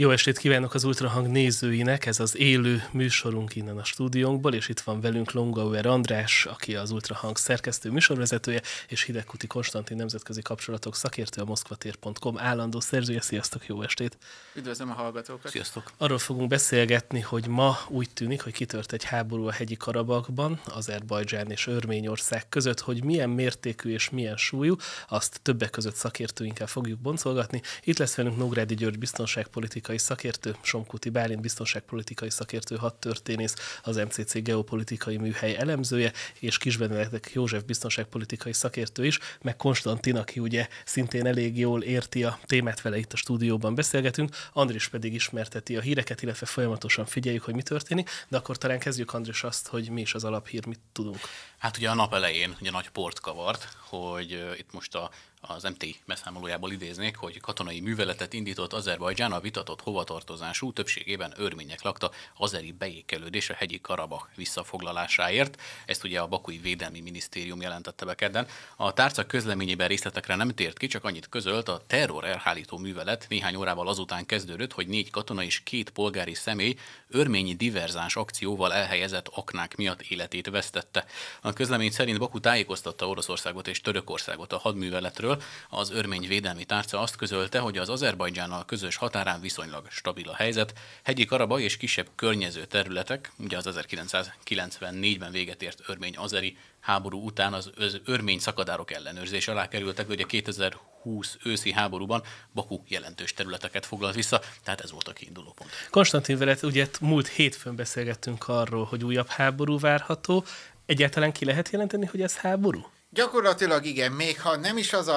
Jó estét kívánok az Ultrahang nézőinek, ez az élő műsorunk innen a stúdiónkból, és itt van velünk Longauer András, aki az Ultrahang szerkesztő műsorvezetője, és Hidegkuti Konstantin nemzetközi kapcsolatok szakértő, a moszkvatér.com állandó szerzője. Sziasztok, jó estét! Üdvözlöm a hallgatókat! Sziasztok! Arról fogunk beszélgetni, hogy ma úgy tűnik, hogy kitört egy háború a Hegyi-Karabahban, Azerbajdzsán és Örményország között, hogy milyen mértékű és milyen súlyú, azt többek között szakértőinkkel fogjuk boncolgatni. Itt lesz velünk Nógrádi György biztonságpolitikai szakértő, Somkuti Bálint biztonságpolitikai szakértő, hadtörténész, az MCC geopolitikai műhely elemzője, és Kis-Benedek József biztonságpolitikai szakértő is, meg Konstantin, aki ugye szintén elég jól érti a témát, vele itt a stúdióban beszélgetünk, Andris pedig ismerteti a híreket, illetve folyamatosan figyeljük, hogy mi történik, de akkor talán kezdjük, Andris, azt, hogy mi is az alaphír, mit tudunk. Hát ugye a nap elején ugye nagy port kavart, hogy itt most az MTI beszámolójából idéznék, hogy katonai műveletet indított Azerbajdzsán a vitatott hovatartozású, többségében örmények lakta azeri beékelődés a Hegyi-Karabah visszafoglalásáért. Ezt ugye a bakúi védelmi minisztérium jelentette be kedden. A tárca közleményében részletekre nem tért ki, csak annyit közölt, a terror elhárító művelet néhány órával azután kezdődött, hogy 4 katona és 2 polgári személy örményi diverzáns akcióval elhelyezett aknák miatt életét vesztette. A közlemény szerint Bakú tájékoztatta Oroszországot és Törökországot a hadműveletről. Az örmény védelmi tárca azt közölte, hogy az Azerbajdzsánnal közös határán viszonylag stabil a helyzet. Hegyi-Karabah és kisebb környező területek, ugye az 1994-ben véget ért örmény-azeri háború után az örmény szakadárok ellenőrzés alá kerültek, de ugye 2020 őszi háborúban Bakú jelentős területeket foglalt vissza, tehát ez volt a kiinduló pont. Konstantin, veled ugye múlt hétfőn beszélgettünk arról, hogy újabb háború várható. Egyáltalán ki lehet jelenteni, hogy ez háború? Gyakorlatilag igen, még ha nem is az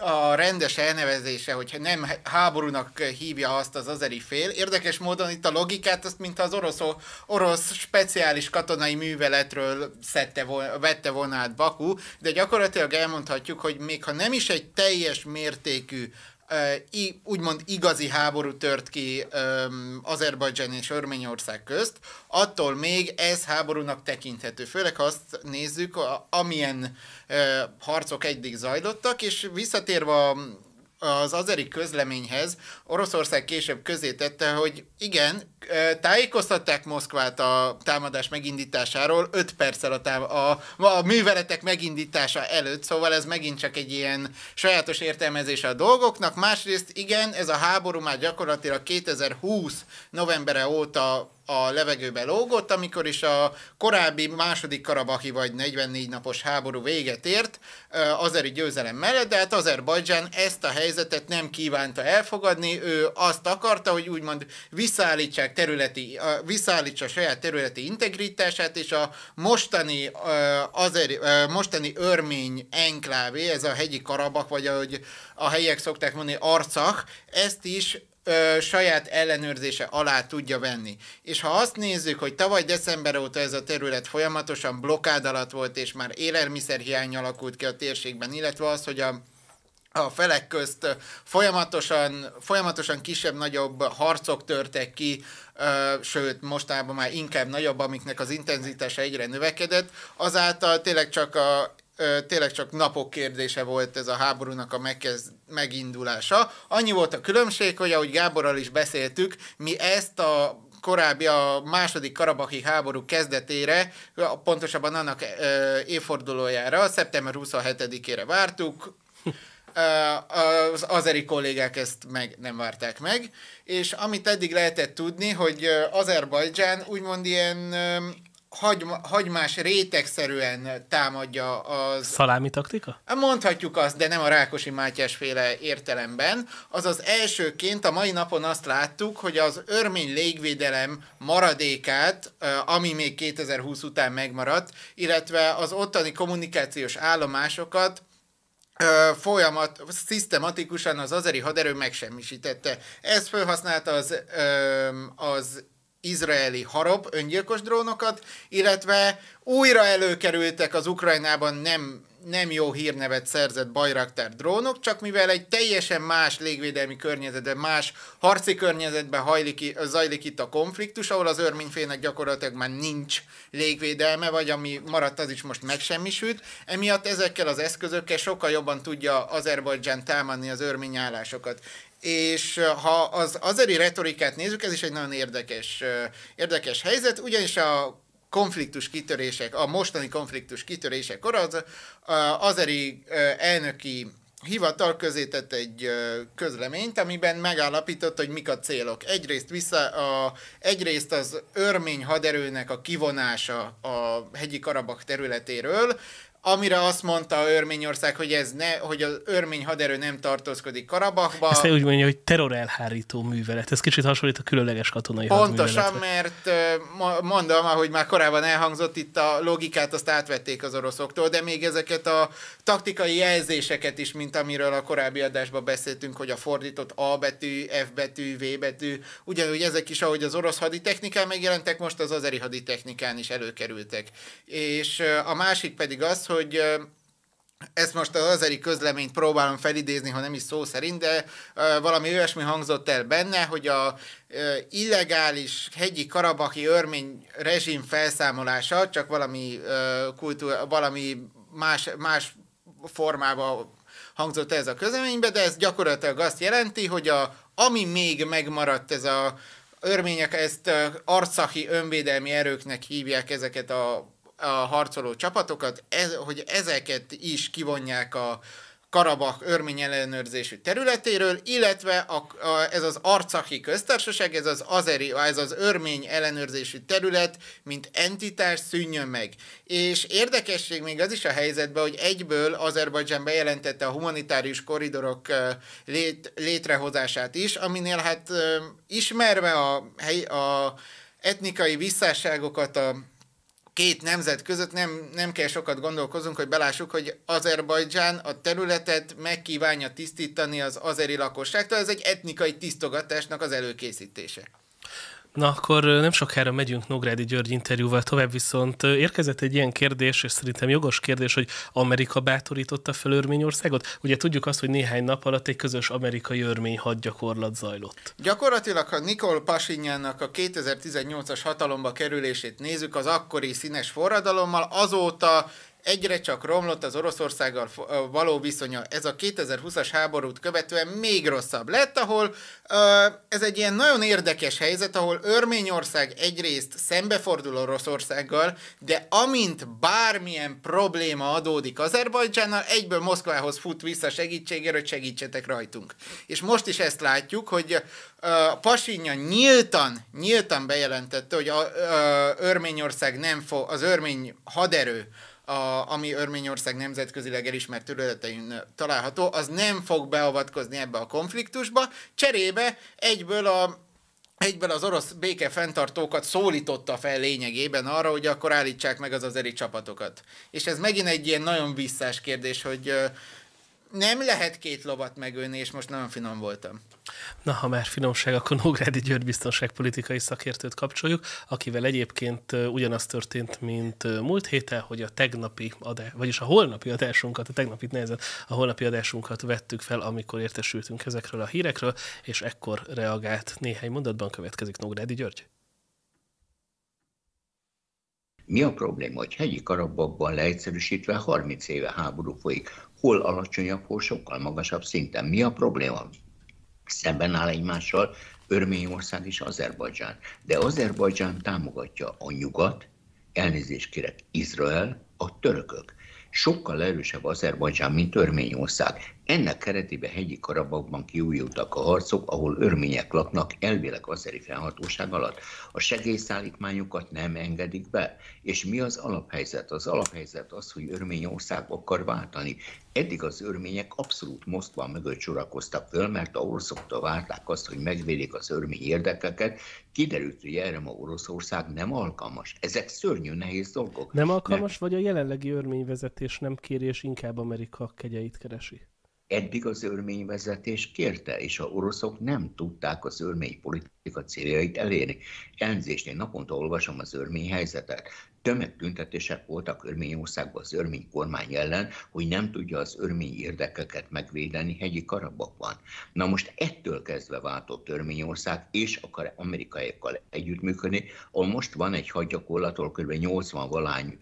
a rendes elnevezése, hogyha nem háborúnak hívja azt az azeri fél. Érdekes módon itt a logikát, azt mintha az orosz speciális katonai műveletről vette volna át Bakú, de gyakorlatilag elmondhatjuk, hogy még ha nem is egy teljes mértékű, úgymond igazi háború tört ki Azerbajdzsán és Örményország közt, attól még ez háborúnak tekinthető. Főleg ha azt nézzük, amilyen harcok eddig zajlottak, és visszatérve az azeri közleményhez, Oroszország később közé tette, hogy igen, tájékoztatták Moszkvát a támadás megindításáról 5 perccel a műveletek megindítása előtt, szóval ez megint csak egy ilyen sajátos értelmezése a dolgoknak. Másrészt igen, ez a háború már gyakorlatilag 2020 novembere óta a levegőbe lógott, amikor is a korábbi második karabahi vagy 44 napos háború véget ért azeri győzelem mellett, de hát Azerbajdzsán ezt a helyzetet nem kívánta elfogadni, ő azt akarta, hogy úgymond visszaállítsa saját területi integritását, és a mostani örmény enklávé, ez a Hegyi-Karabah, vagy ahogy a helyiek szokták mondani, Arcah, ezt is saját ellenőrzése alá tudja venni. És ha azt nézzük, hogy tavaly december óta ez a terület folyamatosan blokkád alatt volt, és már élelmiszerhiány alakult ki a térségben, illetve az, hogy a felek közt folyamatosan kisebb-nagyobb harcok törtek ki, sőt, mostában már inkább nagyobb, amiknek az intenzitása egyre növekedett, azáltal tényleg csak napok kérdése volt ez a háborúnak a megindulása. Annyi volt a különbség, hogy ahogy Gáborral is beszéltük, mi ezt a korábbi, a második karabahi háború kezdetére, pontosabban annak évfordulójára, szeptember 27-ére vártuk, az azeri kollégák ezt meg nem várták meg, és amit eddig lehetett tudni, hogy Azerbajdzsán úgymond ilyen hagymás rétegszerűen támadja az... Szalámi taktika? Mondhatjuk azt, de nem a Rákosi Mátyás féle értelemben. Azaz elsőként a mai napon azt láttuk, hogy az örmény légvédelem maradékát, ami még 2020 után megmaradt, illetve az ottani kommunikációs állomásokat szisztematikusan az azeri haderő megsemmisítette. Ezt felhasználta az izraeli Harop öngyilkos drónokat, illetve újra előkerültek az Ukrajnában nem nem jó hírnevet szerzett Bayraktar drónok, csak mivel egy teljesen más légvédelmi környezetben, más harci környezetben zajlik itt a konfliktus, ahol az örményfélnek gyakorlatilag már nincs légvédelme, vagy ami maradt, az is most megsemmisült. Emiatt ezekkel az eszközökkel sokkal jobban tudja Azerbajdzsán támadni az örmény állásokat. És ha az azeri retorikát nézzük, ez is egy nagyon érdekes helyzet, ugyanis a mostani konfliktus kitörésekor az azeri elnöki hivatal közé tett egy közleményt, amiben megállapított, hogy mik a célok. Egyrészt az örmény haderőnek a kivonása a Hegyi-Karabah területéről, amire azt mondta Örményország, hogy hogy az örmény haderő nem tartózkodik Karabahba. Ezt úgy mondja, hogy terrorelhárító művelet. Ez kicsit hasonlít a különleges katonai hadműveletre. Pontosan, mert mondom, ahogy már korábban elhangzott, itt a logikát azt átvették az oroszoktól, de még ezeket a taktikai jelzéseket is, mint amiről a korábbi adásban beszéltünk, hogy a fordított A betű, F betű, V betű, ugyanúgy ezek is, ahogy az orosz haditechnikán megjelentek, most az azeri haditechnikán is előkerültek. És a másik pedig az, hogy ezt most az azeri közleményt próbálom felidézni, ha nem is szó szerint, de valami olyasmi hangzott el benne, hogy a illegális hegyi-karabahi örmény rezsim felszámolása, csak valami más formában hangzott ez a közleménybe, de ez gyakorlatilag azt jelenti, hogy ami még megmaradt, ez a örmények, ezt arcahi önvédelmi erőknek hívják ezeket a harcoló csapatokat, hogy ezeket is kivonják a Karabah örmény ellenőrzésű területéről, illetve ez az Arcahi köztársaság, ez az örmény ellenőrzésű terület, mint entitás szűnjön meg. És érdekesség még az is a helyzetben, hogy egyből Azerbajdzsán bejelentette a humanitárius koridorok létrehozását is, aminél hát ismerve a etnikai visszásságokat a két nemzet között nem kell sokat gondolkozunk, hogy belássuk, hogy Azerbajdzsán a területet megkívánja tisztítani az azeri lakosságtól. Ez egy etnikai tisztogatásnak az előkészítése. Na akkor nem sokára megyünk Nógrádi György interjúval tovább, viszont érkezett egy ilyen kérdés, és szerintem jogos kérdés, hogy Amerika bátorította fel Örményországot? Ugye tudjuk azt, hogy néhány nap alatt egy közös amerikai örmény hadgyakorlat zajlott. Gyakorlatilag, ha Nikol Pasinjánnak a 2018-as hatalomba kerülését nézzük, az akkori színes forradalommal, azóta egyre csak romlott az Oroszországgal való viszonya. Ez a 2020-as háborút követően még rosszabb lett, ahol ez egy ilyen nagyon érdekes helyzet, ahol Örményország egyrészt szembefordul Oroszországgal, de amint bármilyen probléma adódik Azerbajdzsánnal, egyből Moszkvához fut vissza segítségért, hogy segítsetek rajtunk. És most is ezt látjuk, hogy Pasinjan nyíltan bejelentette, hogy Örményország az örmény haderő, ami Örményország nemzetközileg elismert területein található, az nem fog beavatkozni ebbe a konfliktusba, cserébe egyből az orosz békefenntartókat szólította fel lényegében arra, hogy akkor állítsák meg az azeri csapatokat. És ez megint egy ilyen nagyon visszás kérdés, hogy nem lehet két lovat megölni, és most nagyon finom voltam. Na, ha már finomság, akkor Nógrádi György biztonságpolitikai szakértőt kapcsoljuk, akivel egyébként ugyanaz történt, mint múlt héten, hogy a tegnapi adás, vagyis a holnapi adásunkat, a holnapi adásunkat vettük fel, amikor értesültünk ezekről a hírekről, és ekkor reagált néhány mondatban. Következik Nógrádi György. Mi a probléma, hogy Hegyi-Karabahban leegyszerűsítve 30 éve háború folyik, hol alacsonyabb, sokkal magasabb szinten. Mi a probléma? Szemben áll egymással Örményország és Azerbajdzsán. De Azerbajdzsán támogatja a nyugat, elnézést kérek, Izrael, a törökök. Sokkal erősebb Azerbajdzsán, mint Örményország. Ennek keretében Hegyi-Karabahban kiújultak a harcok, ahol örmények laknak elvileg azeri fennhatóság alatt. A segélyszállítmányokat nem engedik be. És mi az alaphelyzet? Az alaphelyzet az, hogy Örményország akar váltani. Eddig az örmények abszolút Moszkva mögött sorakoztak föl, mert a oroszoktól várták azt, hogy megvédik az örmény érdekeket. Kiderült, hogy erre ma Oroszország nem alkalmas. Ezek szörnyű nehéz dolgok. Nem alkalmas, vagy a jelenlegi örményvezetés nem kéri, és inkább Amerika kegyeit keresi? Eddig az örmény vezetés kérte, és a oroszok nem tudták az örmény politika céljait elérni. Elnézést, én naponta olvasom az örmény helyzetet. Tömegtüntetések voltak Örményországban az örmény kormány ellen, hogy nem tudja az örmény érdekeket megvédeni Hegyi-Karabahban. Na most ettől kezdve váltott Örményország, és akar amerikaiakkal együttműködni, ahol most van egy hadgyakorlattól kb. 80-valány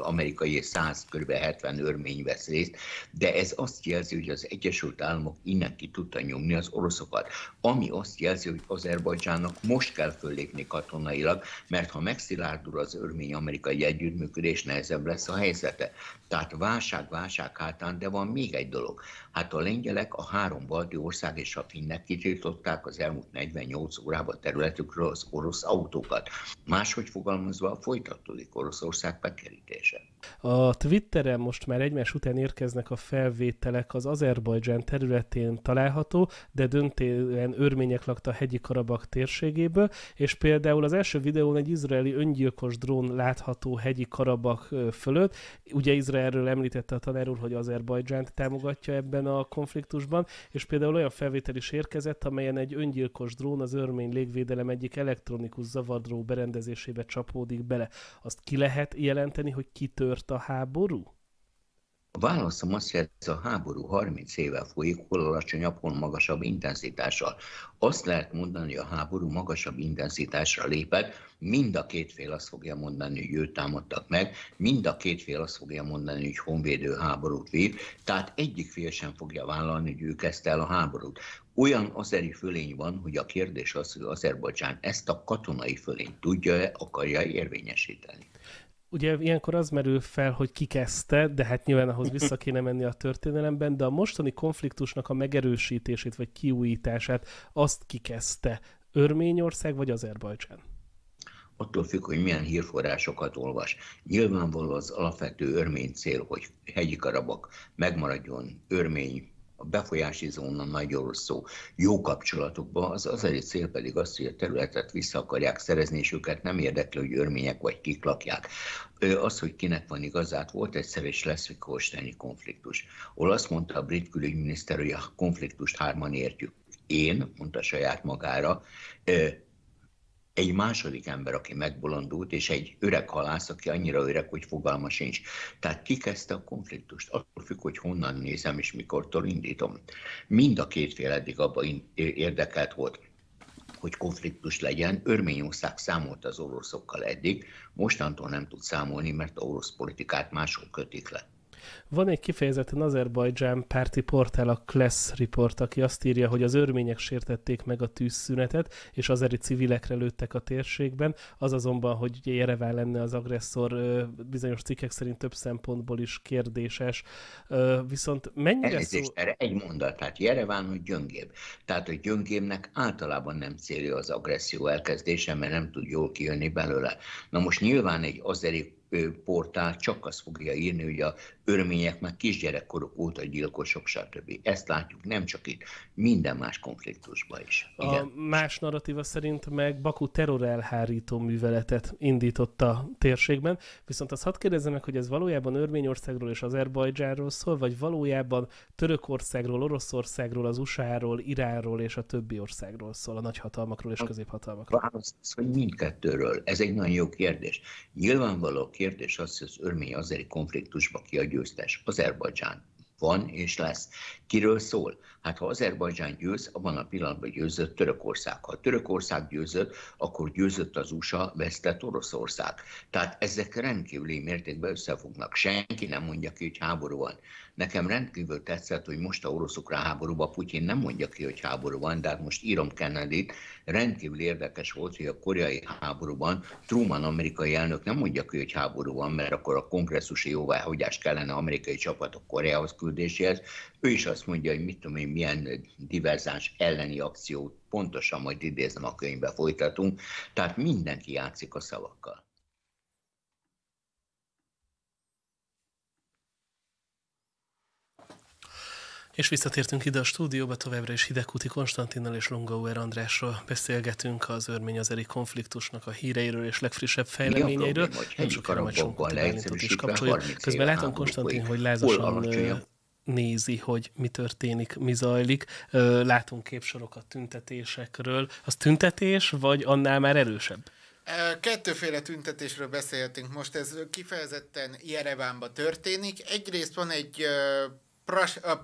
amerikai és 100, kb. 70 örmény vesz részt, de ez azt jelzi, hogy az Egyesült Államok innen ki tudta nyomni az oroszokat, ami azt jelzi, hogy Azerbajdzsánnak most kell föllépni katonailag, mert ha megszilárdul az örmény-amerikai egy együttműködés, nehezebb lesz a helyzete. Tehát válság hátán, de van még egy dolog. Hát a lengyelek, a 3 balti ország és a finnek kitiltották az elmúlt 48 órában területükről az orosz autókat. Máshogy fogalmazva, folytatódik Oroszország bekerítése. A Twitteren most már egymás után érkeznek a felvételek, az Azerbajdzsán területén található, de döntően örmények lakta Hegyi-Karabah térségéből, és például az első videón egy izraeli öngyilkos drón látható Hegyi-Karabah fölött. Ugye Izraelről említette a tanár úr, hogy Azerbajdzsánt támogatja ebben a konfliktusban, és például olyan felvétel is érkezett, amelyen egy öngyilkos drón az örmény légvédelem egyik elektronikus zavardró berendezésébe csapódik bele. Azt ki lehet jelenteni, hogy kitört a háború? A válaszom az, hogy ez a háború 30 éve folyik, hol alacsonyabb, hol magasabb intenzitással. Azt lehet mondani, hogy a háború magasabb intenzitásra lépett, mind a két fél azt fogja mondani, hogy őt támadtak meg, mind a két fél azt fogja mondani, hogy honvédő háborút vív, tehát egyik fél sem fogja vállalni, hogy ő kezdte el a háborút. Olyan azeri fölény van, hogy a kérdés az, hogy Azerbajdzsán ezt a katonai fölényt tudja-e, akarja érvényesíteni. Ugye ilyenkor az merül fel, hogy ki kezdte, de hát nyilván ahhoz vissza kéne menni a történelemben, de a mostani konfliktusnak a megerősítését vagy kiújítását azt ki kezdte, Örményország vagy Azerbajdzsán? Attól függ, hogy milyen hírforrásokat olvas. Nyilvánvaló az alapvető örmény cél, hogy Hegyi-Karabah megmaradjon örmény, a befolyási zóna, nagy orosz szó, jó kapcsolatokban, az egy cél pedig az, hogy a területet vissza akarják szerezni, és őket nem érdekli, hogy örmények vagy kik lakják. Az, hogy kinek van igazát, volt egyszer és Schleswig-Holsteini konfliktus, ahol azt mondta a brit külügyminiszter, hogy a konfliktust hárman értjük. Én, mondta saját magára, egy második ember, aki megbolondult, és egy öreg halász, aki annyira öreg, hogy fogalma sincs. Tehát ki kezdte a konfliktust? Attól függ, hogy honnan nézem, és mikortól indítom. Mind a két fél eddig abban érdekelt volt, hogy konfliktus legyen. Örményország számolt az oroszokkal eddig, mostantól nem tud számolni, mert az orosz politikát máshol kötik le. Van egy kifejezetten Azerbajdzsán párti portál, a Klesz Report, aki azt írja, hogy az örmények sértették meg a tűzszünetet, és azeri civilekre lőttek a térségben. Az azonban, hogy Jereván lenne az agresszor, bizonyos cikkek szerint több szempontból is kérdéses. Viszont mennyire erre egy mondat, tehát Jereván, hogy gyöngébb. Tehát a gyöngébbnek általában nem célja az agresszió elkezdése, mert nem tud jól kijönni belőle. Na most nyilván egy azeri portál csak azt fogja írni, hogy a örmények már kisgyerekkorok óta gyilkosok, stb. Ezt látjuk nem csak itt, minden más konfliktusban is. Igen. A más narratíva szerint meg Bakú terrorelhárító műveletet indított a térségben, viszont azt hadd kérdezzem meg, hogy ez valójában Örményországról és Azerbajdzsánról szól, vagy valójában Törökországról, Oroszországról, az USA-ról, Iránról és a többi országról szól, a nagyhatalmakról és középhatalmakról? Válasz, hogy mindkettőről. Ez egy nagyon jó kérdés. Nyilvánvaló kérdés az, hogy az örmény-azeri konfliktusba ki a győztes. Azerbajdzsán van és lesz. Kiről szól? Hát ha Azerbajdzsán győz, abban a pillanatban győzött Törökország. Ha Törökország győzött, akkor győzött az USA, vesztett Oroszország. Tehát ezek rendkívüli mértékben összefognak. Senki nem mondja ki, hogy háború van. Nekem rendkívül tetszett, hogy most a orosz-ukrán háborúban Putyin nem mondja ki, hogy háború van, de hát most írom Kennedyt, rendkívül érdekes volt, hogy a koreai háborúban Truman amerikai elnök nem mondja ki, hogy háború van, mert akkor a kongresszusi jóváhagyás kellene amerikai csapatok Koreához küldéséhez. Ő is azt mondja, hogy mit tudom én, milyen diverzáns elleni akciót, pontosan majd idézem, a könyvbe folytatunk. Tehát mindenki játszik a szavakkal. És visszatértünk ide a stúdióba, továbbra is Hidegkuti Konstantinnal és Longauer Andrásról beszélgetünk az örmény-azeri konfliktusnak a híreiről és legfrissebb fejleményeiről. Nem sokára majd Somkuti Bálintot is kapcsoljuk. Közben látom, Konstantin, hogy lázasan nézi, hogy mi történik, mi zajlik. Látunk képsorokat tüntetésekről. Az tüntetés, vagy annál már erősebb? Kettőféle tüntetésről beszéltünk most, ez kifejezetten Jerevánban történik. Egyrészt van egy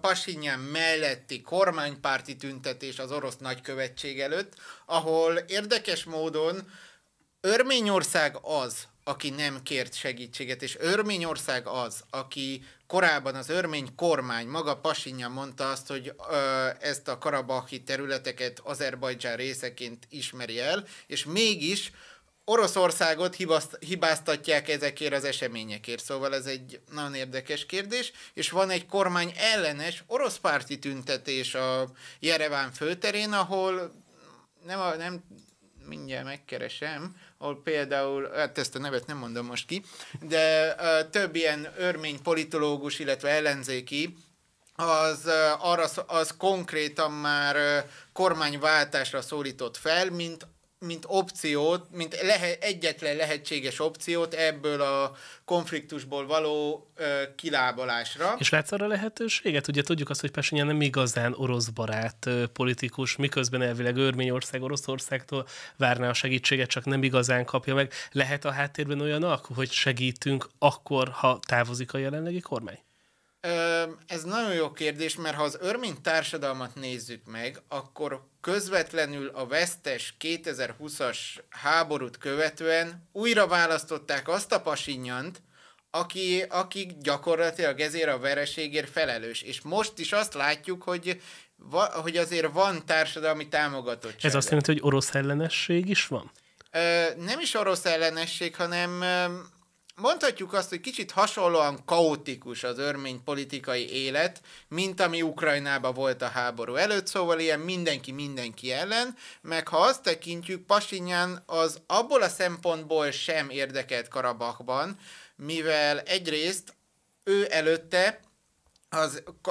Pasinján melletti kormánypárti tüntetés az orosz nagykövetség előtt, ahol érdekes módon Örményország az, aki nem kért segítséget, és Örményország az, aki korábban az örmény kormány, maga Pasinján mondta azt, hogy ezt a karabahi területeket Azerbajdzsán részeként ismeri el, és mégis Oroszországot hibáztatják ezekért az eseményekért, szóval ez egy nagyon érdekes kérdés, és van egy kormány ellenes oroszpárti tüntetés a Jereván főterén, ahol mindjárt megkeresem, ahol például, hát ezt a nevet nem mondom most ki, de több ilyen örmény politológus, illetve ellenzéki, az konkrétan már kormányváltásra szólított fel, mint opciót, mint egyetlen lehetséges opciót ebből a konfliktusból való kilábalásra. És látsz arra lehetőséget? Ugye tudjuk azt, hogy Pasinján nem igazán oroszbarát politikus, miközben elvileg Örményország Oroszországtól várná a segítséget, csak nem igazán kapja meg. Lehet a háttérben olyan alkú, hogy segítünk akkor, ha távozik a jelenlegi kormány? Ez nagyon jó kérdés, mert ha az örmény társadalmat nézzük meg, akkor közvetlenül a vesztes 2020-as háborút követően újra választották azt a Pasinjant, aki gyakorlatilag ezért a vereségért felelős. És most is azt látjuk, hogy azért van társadalmi támogatottság. Ez azt jelenti, hogy orosz ellenesség is van? Nem is orosz ellenesség, hanem... mondhatjuk azt, hogy kicsit hasonlóan kaotikus az örmény politikai élet, mint ami Ukrajnában volt a háború előtt, szóval ilyen mindenki ellen, meg ha azt tekintjük, Pasinján az abból a szempontból sem érdekelt Karabahban, mivel egyrészt ő előtte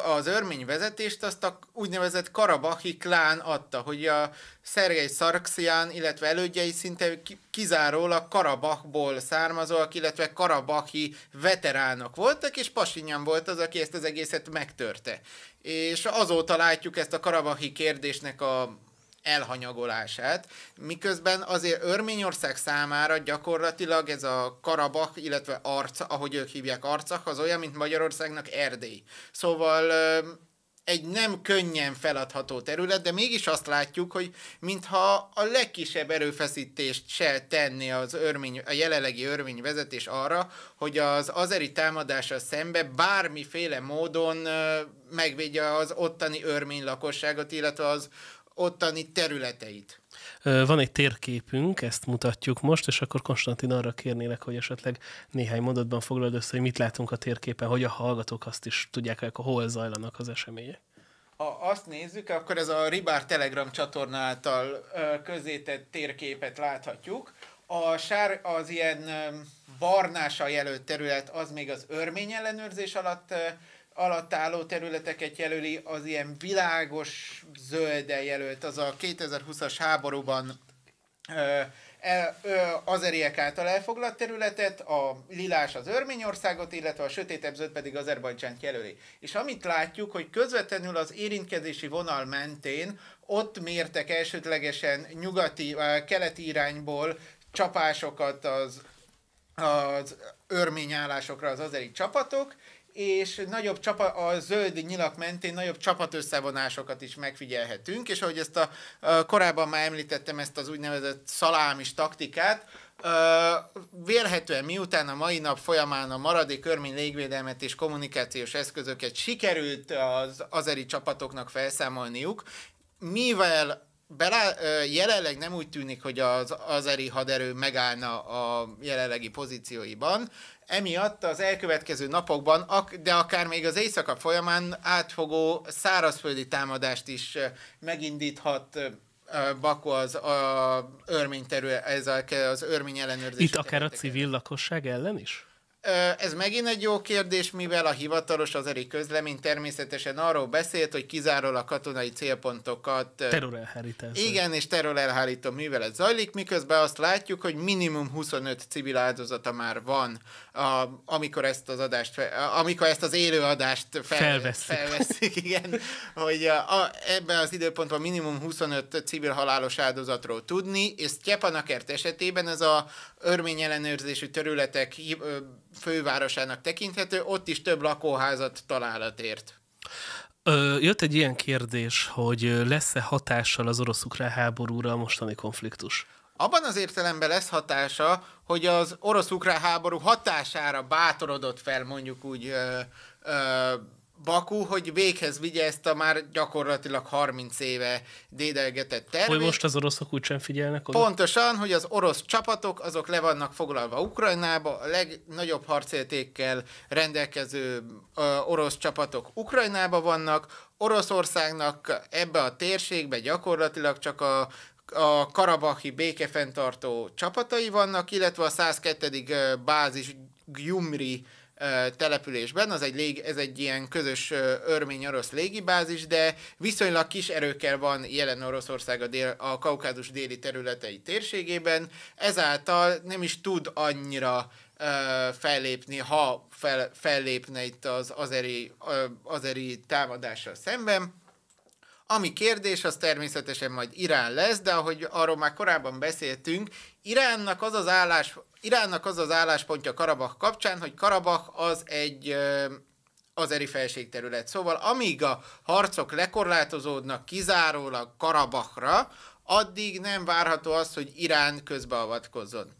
az örmény vezetést azt a úgynevezett karabahi klán adta, hogy a Szergei Szarkszian, illetve elődjei szinte kizárólag Karabahból származóak, illetve karabahi veteránok voltak, és Pasinján volt az, aki ezt az egészet megtörte. És azóta látjuk ezt a karabahi kérdésnek a elhanyagolását, miközben azért Örményország számára gyakorlatilag ez a Karabah, illetve Arcah, ahogy ők hívják Arcah, az olyan, mint Magyarországnak Erdély. Szóval egy nem könnyen feladható terület, de mégis azt látjuk, hogy mintha a legkisebb erőfeszítést se tenni a jelenlegi örmény vezetés arra, hogy az azeri támadással szembe bármiféle módon megvédje az ottani örmény lakosságot, illetve az ottani területeit. Van egy térképünk, ezt mutatjuk most, és akkor Konstantin arra kérnélek, hogy esetleg néhány mondatban foglald össze, hogy mit látunk a térképen, hogy a hallgatók azt is tudják, hogy hol zajlanak az események. Ha azt nézzük, akkor ez a Ribár Telegram csatorna által közzétett térképet láthatjuk. Az ilyen barnással jelölt terület az még az örmény ellenőrzés alatt álló területeket jelöli, az ilyen világos zölddel jelölt, az a 2020-as háborúban azeriek által elfoglalt területet, a lilás az Örményországot, illetve a sötétebb zöld pedig Azerbajdzsánt jelöli. És amit látjuk, hogy közvetlenül az érintkezési vonal mentén ott mértek elsődlegesen keleti irányból csapásokat az örmény állásokra az azeri csapatok, és a zöld nyilak mentén nagyobb csapatösszevonásokat is megfigyelhetünk, és ahogy ezt korábban már említettem, ezt az úgynevezett szalámis taktikát, vélhetően miután a mai nap folyamán a maradék örmény légvédelmet és kommunikációs eszközöket sikerült az azeri csapatoknak felszámolniuk, mivel jelenleg nem úgy tűnik, hogy az azeri haderő megállna a jelenlegi pozícióiban, emiatt az elkövetkező napokban, de akár még az éjszaka folyamán átfogó szárazföldi támadást is megindíthat Bakú az örmény ellenőrzés. Itt akár a civil lakosság ellen is? Ez megint egy jó kérdés, mivel a hivatalos azeri közlemény természetesen arról beszélt, hogy kizárólag katonai célpontokat... terrorelhárító. Igen, és terrorelhárító művelet zajlik, miközben azt látjuk, hogy minimum 25 civil áldozata már van, amikor ezt az adást, amikor ezt az élőadást felveszik. Igen, hogy ebben az időpontban minimum 25 civil halálos áldozatról tudni, és Sztyepanakert esetében ez a örmény ellenőrzésű területek fővárosának tekinthető, ott is több lakóházat találat ért. Jött egy ilyen kérdés, hogy lesz-e hatással az orosz-ukrán háborúra a mostani konfliktus? Abban az értelemben lesz hatása, hogy az orosz-ukrán háború hatására bátorodott fel mondjuk úgy Bakú, hogy véghez vigye ezt a már gyakorlatilag 30 éve dédelgetett tervét. Hogy most az oroszok úgy sem figyelnek oda? Pontosan, hogy az orosz csapatok, azok le vannak foglalva Ukrajnába, a legnagyobb harcértékkel rendelkező orosz csapatok Ukrajnába vannak, Oroszországnak ebbe a térségbe gyakorlatilag csak a karabahi békefenntartó csapatai vannak, illetve a 102. bázis Gyumri településben, ez egy ilyen közös örmény-orosz légibázis, de viszonylag kis erőkkel van jelen Oroszország a Kaukázus déli területei térségében, ezáltal nem is tud annyira fellépni, ha fellépne itt az azeri támadással szemben. Ami kérdés, az természetesen majd Irán lesz, de ahogy arról már korábban beszéltünk, Iránnak az az álláspontja Karabah kapcsán, hogy Karabah az egy azeri felségterület. Szóval amíg a harcok lekorlátozódnak kizárólag Karabahra, addig nem várható az, hogy Irán közbeavatkozzon.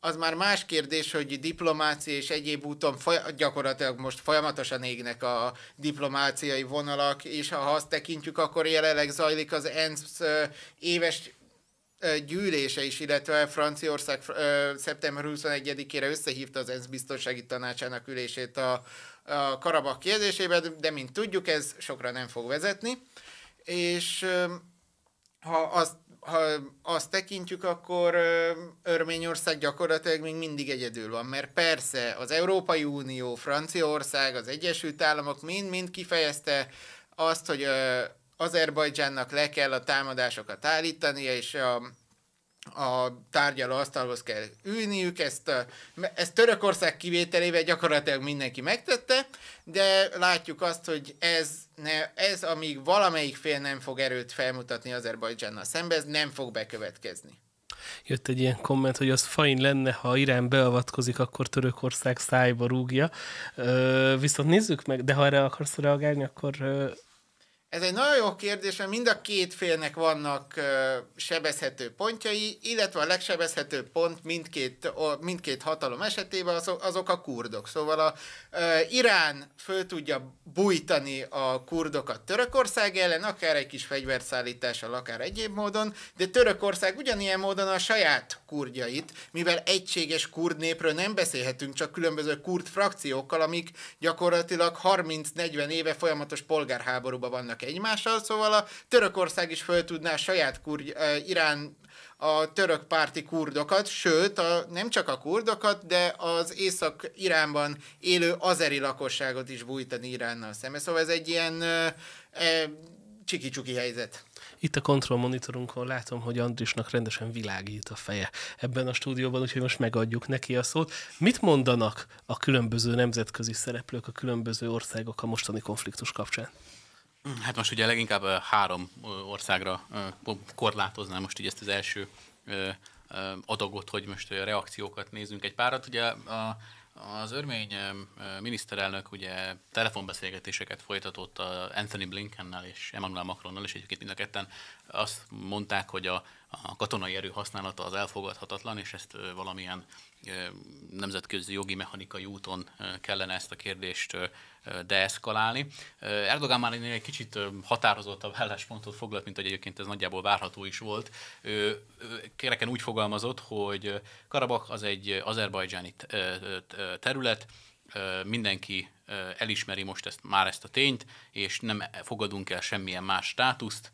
Az már más kérdés, hogy diplomácia és egyéb úton gyakorlatilag most folyamatosan égnek a diplomáciai vonalak, és ha azt tekintjük, akkor jelenleg zajlik az ENSZ éves gyűlése is, illetve Franciaország szeptember 21-ére összehívta az ENSZ biztonsági tanácsának ülését a Karabah kérdésében, de mint tudjuk, ez sokra nem fog vezetni. És ha azt tekintjük, akkor Örményország gyakorlatilag még mindig egyedül van, mert persze az Európai Unió, Franciaország, az Egyesült Államok mind-mind kifejezte azt, hogy Azerbajdzsánnak le kell a támadásokat állítania, és a tárgyalóasztalhoz kell ülniük, ezt Törökország kivételével gyakorlatilag mindenki megtette, de látjuk azt, hogy ez amíg valamelyik fél nem fog erőt felmutatni Azerbajdzsánnal szemben, ez nem fog bekövetkezni. Jött egy ilyen komment, hogy az fajn lenne, ha Irán beavatkozik, akkor Törökország szájba rúgja. Viszont nézzük meg, de ha erre akarsz reagálni, akkor... Ez egy nagyon jó kérdés, mert mind a két félnek vannak sebezhető pontjai, illetve a legsebezhető pont mindkét hatalom esetében azok a kurdok. Szóval Irán föl tudja bújtani a kurdokat Törökország ellen, akár egy kis fegyverszállítással, akár egyéb módon, de Törökország ugyanilyen módon a saját kurdjait, mivel egységes kurd népről nem beszélhetünk, csak különböző kurd frakciókkal, amik gyakorlatilag 30-40 éve folyamatos polgárháborúban vannak egymással, szóval a Törökország is föl tudná a saját Irán a török párti kurdokat, sőt, nem csak a kurdokat, de az Észak-Iránban élő azeri lakosságot is bújtani Iránnal szemben. Szóval ez egy ilyen csiki-csuki helyzet. Itt a kontrollmonitorunkon látom, hogy Andrisnak rendesen világít a feje ebben a stúdióban, úgyhogy most megadjuk neki a szót. Mit mondanak a különböző nemzetközi szereplők, a különböző országok a mostani konfliktus kapcsán? Hát most ugye leginkább három országra korlátoznám most így ezt az első adagot, hogy most reakciókat nézzünk egy párat. Ugye az örmény miniszterelnök ugye telefonbeszélgetéseket folytatott Anthony Blinkennel és Emmanuel Macronnal, és egyébként mind a ketten azt mondták, hogy a katonai erő használata az elfogadhatatlan, és ezt valamilyen nemzetközi jogi mechanikai úton kellene ezt a kérdést deeszkalálni. Erdogan már egy kicsit határozottabb álláspontot foglalt, mint hogy egyébként ez nagyjából várható is volt. Kereken úgy fogalmazott, hogy Karabah az egy azerbajdzsáni terület, mindenki elismeri most ezt a tényt, és nem fogadunk el semmilyen más státuszt,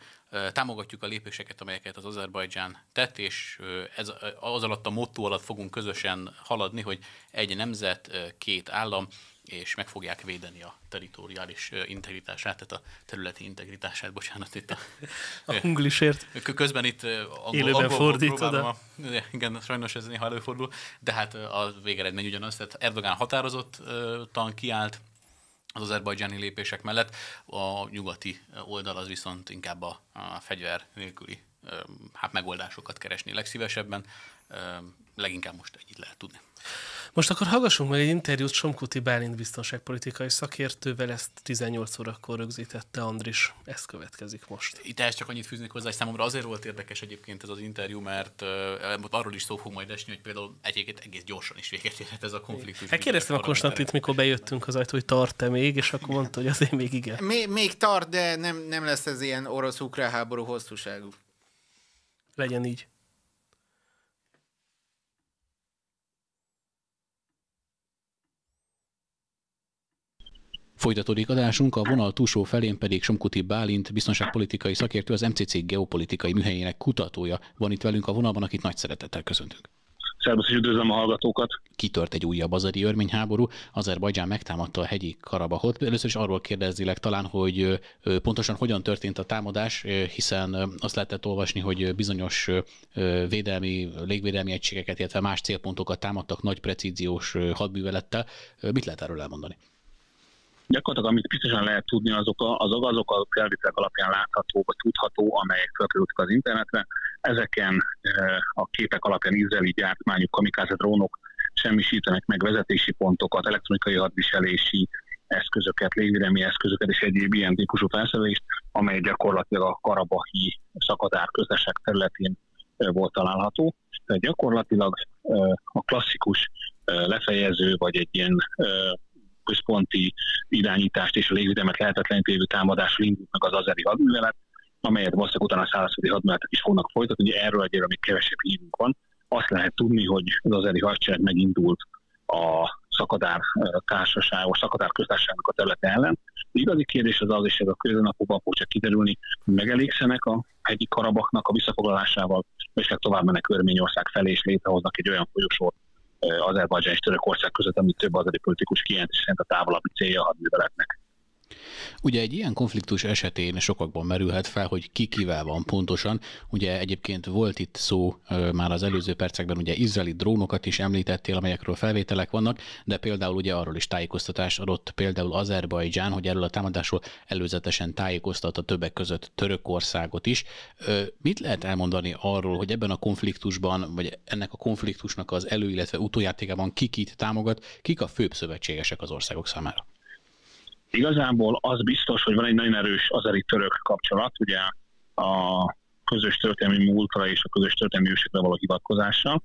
támogatjuk a lépéseket, amelyeket az Azerbajdzsán tett, és ez, az alatt a motto alatt fogunk közösen haladni, hogy egy nemzet, két állam, és meg fogják védeni a teritoriális integritását, tehát a területi integritását, bocsánat, itt a hunglisért. Közben itt élőben fordítod. Igen, sajnos ez néha előfordul, de hát a végeredmény ugyanaz, tehát Erdogan határozottan kiállt az azerbajdzsáni lépések mellett, a nyugati oldal az viszont inkább a fegyver nélküli megoldásokat keresni legszívesebben, leginkább most ennyit lehet tudni. Most akkor hallgassunk meg egy interjút Somkuti Bálint biztonságpolitikai szakértővel, ezt 18 órakor rögzítette Andris, ez következik most. Itt ezt csak annyit fűznék hozzá, hogy számomra azért volt érdekes egyébként ez az interjú, mert arról is szó fog majd esni, hogy például egyébként egész gyorsan is véget érhet ez a konfliktus. Hát kérdeztem a Konstantit, mikor bejöttünk az ajtó, hogy tart-e még, és akkor mondta, hogy azért még igen. Még tart, de nem lesz ez ilyen orosz-ukrán háború hosszúságú. Legyen így. Folytatódik adásunk, a vonal túlsó felén pedig Somkuti Bálint, biztonságpolitikai szakértő, az MCC geopolitikai műhelyének kutatója van itt velünk a vonalban, akit nagy szeretettel köszöntünk. Szervusz, és üdvözlöm a hallgatókat! Kitört egy újabb azeri örményháború, Azerbajdzsán megtámadta a Hegyi-Karabahot. Először is arról kérdezzélek talán, hogy pontosan hogyan történt a támadás, hiszen azt lehetett olvasni, hogy bizonyos légvédelmi egységeket, illetve más célpontokat támadtak nagy precíziós hadművelettel. Mit lehet erről elmondani? Gyakorlatilag, amit biztosan lehet tudni, azok a felvételek alapján látható, vagy tudható, amelyek felkerültek az internetre. Ezeken a képek alapján izraeli gyártmányú kamikáze drónok semmisítenek meg vezetési pontokat, elektronikai hadviselési eszközöket, légvédelmi eszközöket és egyéb ilyen típusú felszerelést, amely gyakorlatilag a karabahi szakadár köztesek területén volt található. Tehát gyakorlatilag a klasszikus lefejező, vagy egy ilyen központi irányítást és a légvédelmet lehetetlenítő támadásra indult meg az azeri hadművelet, amelyet valószínűleg utána a szárazföldi hadműveletek is fognak folytatni, ugye erről egyébként még kevesebb hírünk van. Azt lehet tudni, hogy az azeri hadsereg megindult a szakadár társaságos, szakadár köztársaságnak a területe ellen. Az igazi kérdés az az, és ez a köznapokban fog csak kiderülni, hogy megelégszenek a hegyi Karabahnak a visszafoglalásával, és tovább mennek Örményország felé, és létrehoznak egy olyan folyosót Azerbajdzsán és Törökország között, amit több azeri politikus kijelent, és szerint a távolabbi célja a hadműveletnek. Ugye egy ilyen konfliktus esetén sokakban merülhet fel, hogy ki kivel van pontosan. Ugye egyébként volt itt szó már az előző percekben, ugye izraeli drónokat is említettél, amelyekről felvételek vannak, de például ugye arról is tájékoztatást adott például Azerbajdzsán, hogy erről a támadásról előzetesen tájékoztatta többek között Törökországot is. Mit lehet elmondani arról, hogy ebben a konfliktusban, vagy ennek a konfliktusnak az elő, illetve utójátékában kit támogat, kik a főbb szövetségesek az országok számára? Igazából az biztos, hogy van egy nagyon erős azeri-török kapcsolat, ugye a közös történelmi múltra és a közös történelmi ősökre való hivatkozással.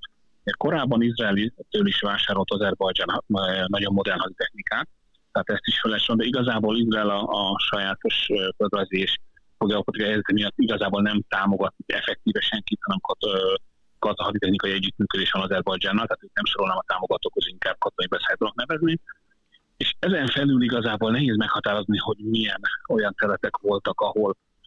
Korábban Izraeltől is vásárolt Azerbajdzsán nagyon modern haditechnikát, tehát ezt is felesleges, de igazából Izrael a sajátos földrajzi és geopolitikai helyzete miatt igazából nem támogat effektíve senkit, hanem haditechnikai együttműködés van Azerbajdzsánnal, tehát nem sorolnám a támogatókhoz, inkább katonai beszállítónak nevezni. És ezen felül igazából nehéz meghatározni, hogy milyen olyan területek voltak,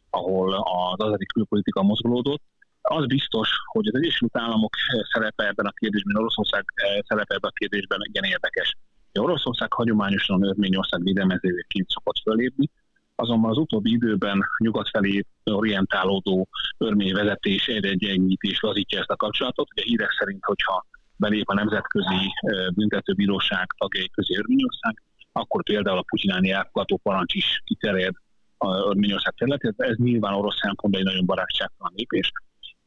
ahol az azeri külpolitika mozgolódott. Az biztos, hogy az Egyesült Államok szerepe ebben a kérdésben, Oroszország szerepe ebben a kérdésben igen érdekes. Oroszország hagyományosan Örményország védelmezőként szokott fölépni, azonban az utóbbi időben nyugat felé orientálódó örmény vezetés egyre gyengítés lazítja ezt a kapcsolatot. Ugye hírek szerint, hogyha belép a Nemzetközi Büntetőbíróság tagjai közé Örményország, akkor például a putyináni elfogadó parancs is kiterjed Örményország területét. Ez nyilván orosz szempontból egy nagyon barátságtalan lépés.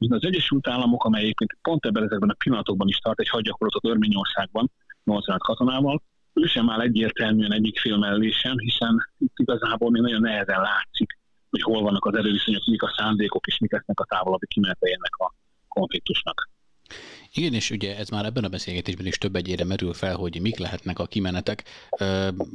Az Egyesült Államok, amelyek pont ezekben a pillanatokban is tart egy hadgyakorlatot Örményországban, 80 katonával, ő sem áll egyértelműen egyik fél mellé sem, hiszen itt igazából még nagyon nehezen látszik, hogy hol vannak az erőviszonyok, mik a szándékok és mik lesznek a távolabbi kimenetei ennek a konfliktusnak. Igen, és ugye ez már ebben a beszélgetésben is több egyére merül fel, hogy mik lehetnek a kimenetek.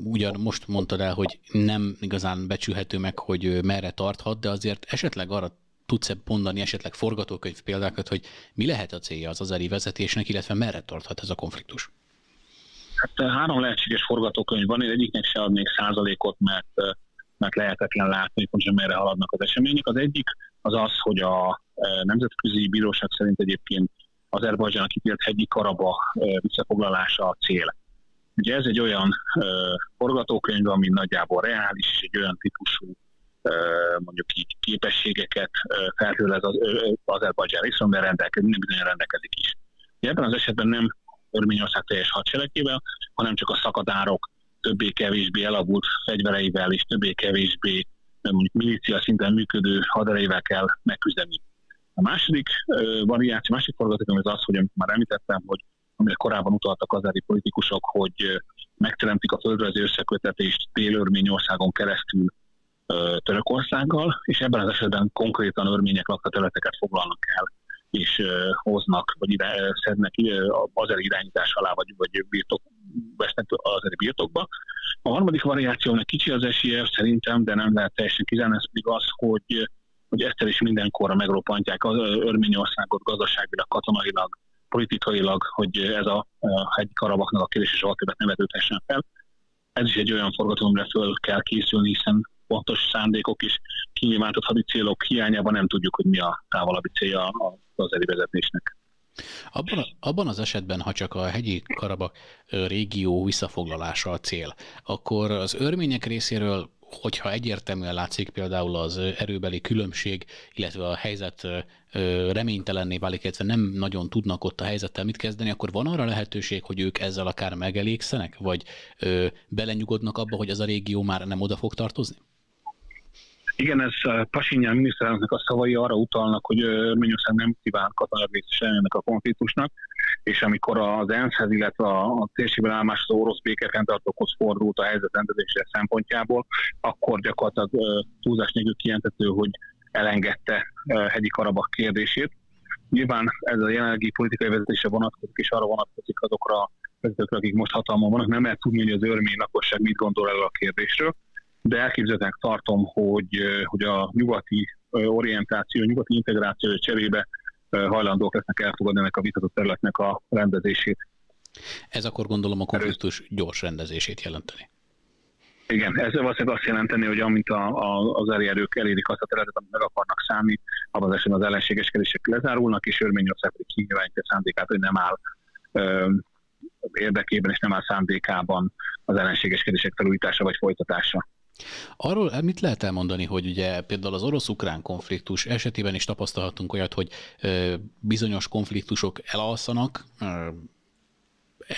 Ugyan most mondtad el, hogy nem igazán becsülhető meg, hogy merre tarthat, de azért esetleg arra tudsz-e mondani esetleg forgatókönyv példákat, hogy mi lehet a célja az azeri vezetésnek, illetve merre tarthat ez a konfliktus? Hát három lehetséges forgatókönyv van, én egyiknek se adnék százalékot, mert lehetetlen látni, hogy merre haladnak az események. Az egyik az az, hogy a Nemzetközi Bíróság szerint egyébként Azerbajdzsának ítélt Hegyi-Karabah visszafoglalása a cél. Ugye ez egy olyan forgatókönyv, ami nagyjából reális, és egy olyan típusú mondjuk így képességeket felhőlez az Azerbajdzsán részről, de minden bizonyan rendelkezik is. Ebben az esetben nem Örményország teljes hadseregével, hanem csak a szakadárok többé-kevésbé elavult fegyvereivel és többé-kevésbé mondjuk milícia szinten működő hadereivel kell megküzdeni. A második variáció, másik forgatókönyv az, hogy amit már említettem, hogy amire korábban utaltak azeri politikusok, hogy megteremtik a földrajzi összekötetést Dél-Örményországon keresztül Törökországgal, és ebben az esetben konkrétan örmények lakta területeket foglalnak el, és hoznak, vagy szednek azeri irányítás alá, vagy vesznek azeri birtokba. A harmadik variációnak kicsi az esélye szerintem, de nem lehet teljesen kizárni, ez pedig az, hogy ezzel is mindenkorra megroppantják az Örményországot gazdaságilag, katonailag, politikailag, hogy ez a Hegyi-Karabahnak a kérdés is soha többet nem vetődhessen fel. Ez is egy olyan forgatókönyv, amire föl kell készülni, hiszen pontos szándékok és kinyilvánítható célok hiányában nem tudjuk, hogy mi a távolabbi célja az vezetésnek. Abban az esetben, ha csak a Hegyi-Karabah régió visszafoglalása a cél, akkor az örmények részéről, hogyha egyértelműen látszik például az erőbeli különbség, illetve a helyzet reménytelenné válik, illetve nem nagyon tudnak ott a helyzettel mit kezdeni, akkor van arra lehetőség, hogy ők ezzel akár megelégszenek, vagy belenyugodnak abba, hogy ez a régió már nem oda fog tartozni? Igen, ez Pasinján miniszterelnöknek a szavai arra utalnak, hogy Örményország nem kíván katonai részesen ennek a konfliktusnak, és amikor az ENSZ-hez, illetve a térségben állomásozó orosz békefenntartókhoz fordult a helyzet rendezése szempontjából, akkor gyakorlatilag túlzás nélkül kijelenthető, hogy elengedte Hegyi-Karabah kérdését. Nyilván ez a jelenlegi politikai vezetése vonatkozik, és arra vonatkozik azokra a vezetőkre, akik most hatalmon vannak. Nem lehet tudni, hogy az örmény lakosság mit gondol erről a kérdésről, de elképzelhetőnek tartom, hogy a nyugati orientáció, nyugati integráció cserébe hajlandók lesznek elfogadni ennek a vitatott területnek a rendezését. Ez akkor gondolom a konfliktus gyors rendezését jelenteni. Igen, ez valószínűleg azt jelenteni, hogy amint az erők elérik azt a területet, amit meg akarnak számni, abban az esetben az ellenségeskedések lezárulnak, és Örményország pedig kinyilvánítja szándékát, hogy nem áll érdekében és nem áll szándékában az ellenségeskedések felújítása vagy folytatása. Arról mit lehet elmondani, hogy ugye például az orosz-ukrán konfliktus esetében is tapasztalhatunk olyat, hogy bizonyos konfliktusok elalszanak,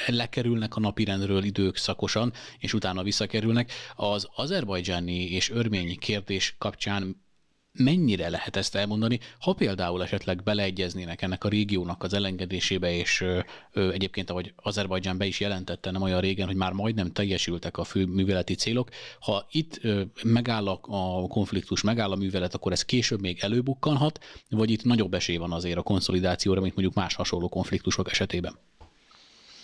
lekerülnek a napirendről időszakosan, és utána visszakerülnek. Az azerbajdzsáni és örmény kérdés kapcsán mennyire lehet ezt elmondani, ha például esetleg beleegyeznének ennek a régiónak az elengedésébe, és egyébként, ahogy Azerbajdzsán be is jelentette nem olyan régen, hogy már majdnem teljesültek a fő műveleti célok. Ha itt megáll a konfliktus, megáll a művelet, akkor ez később még előbukkanhat, vagy itt nagyobb esély van azért a konszolidációra, mint mondjuk más hasonló konfliktusok esetében?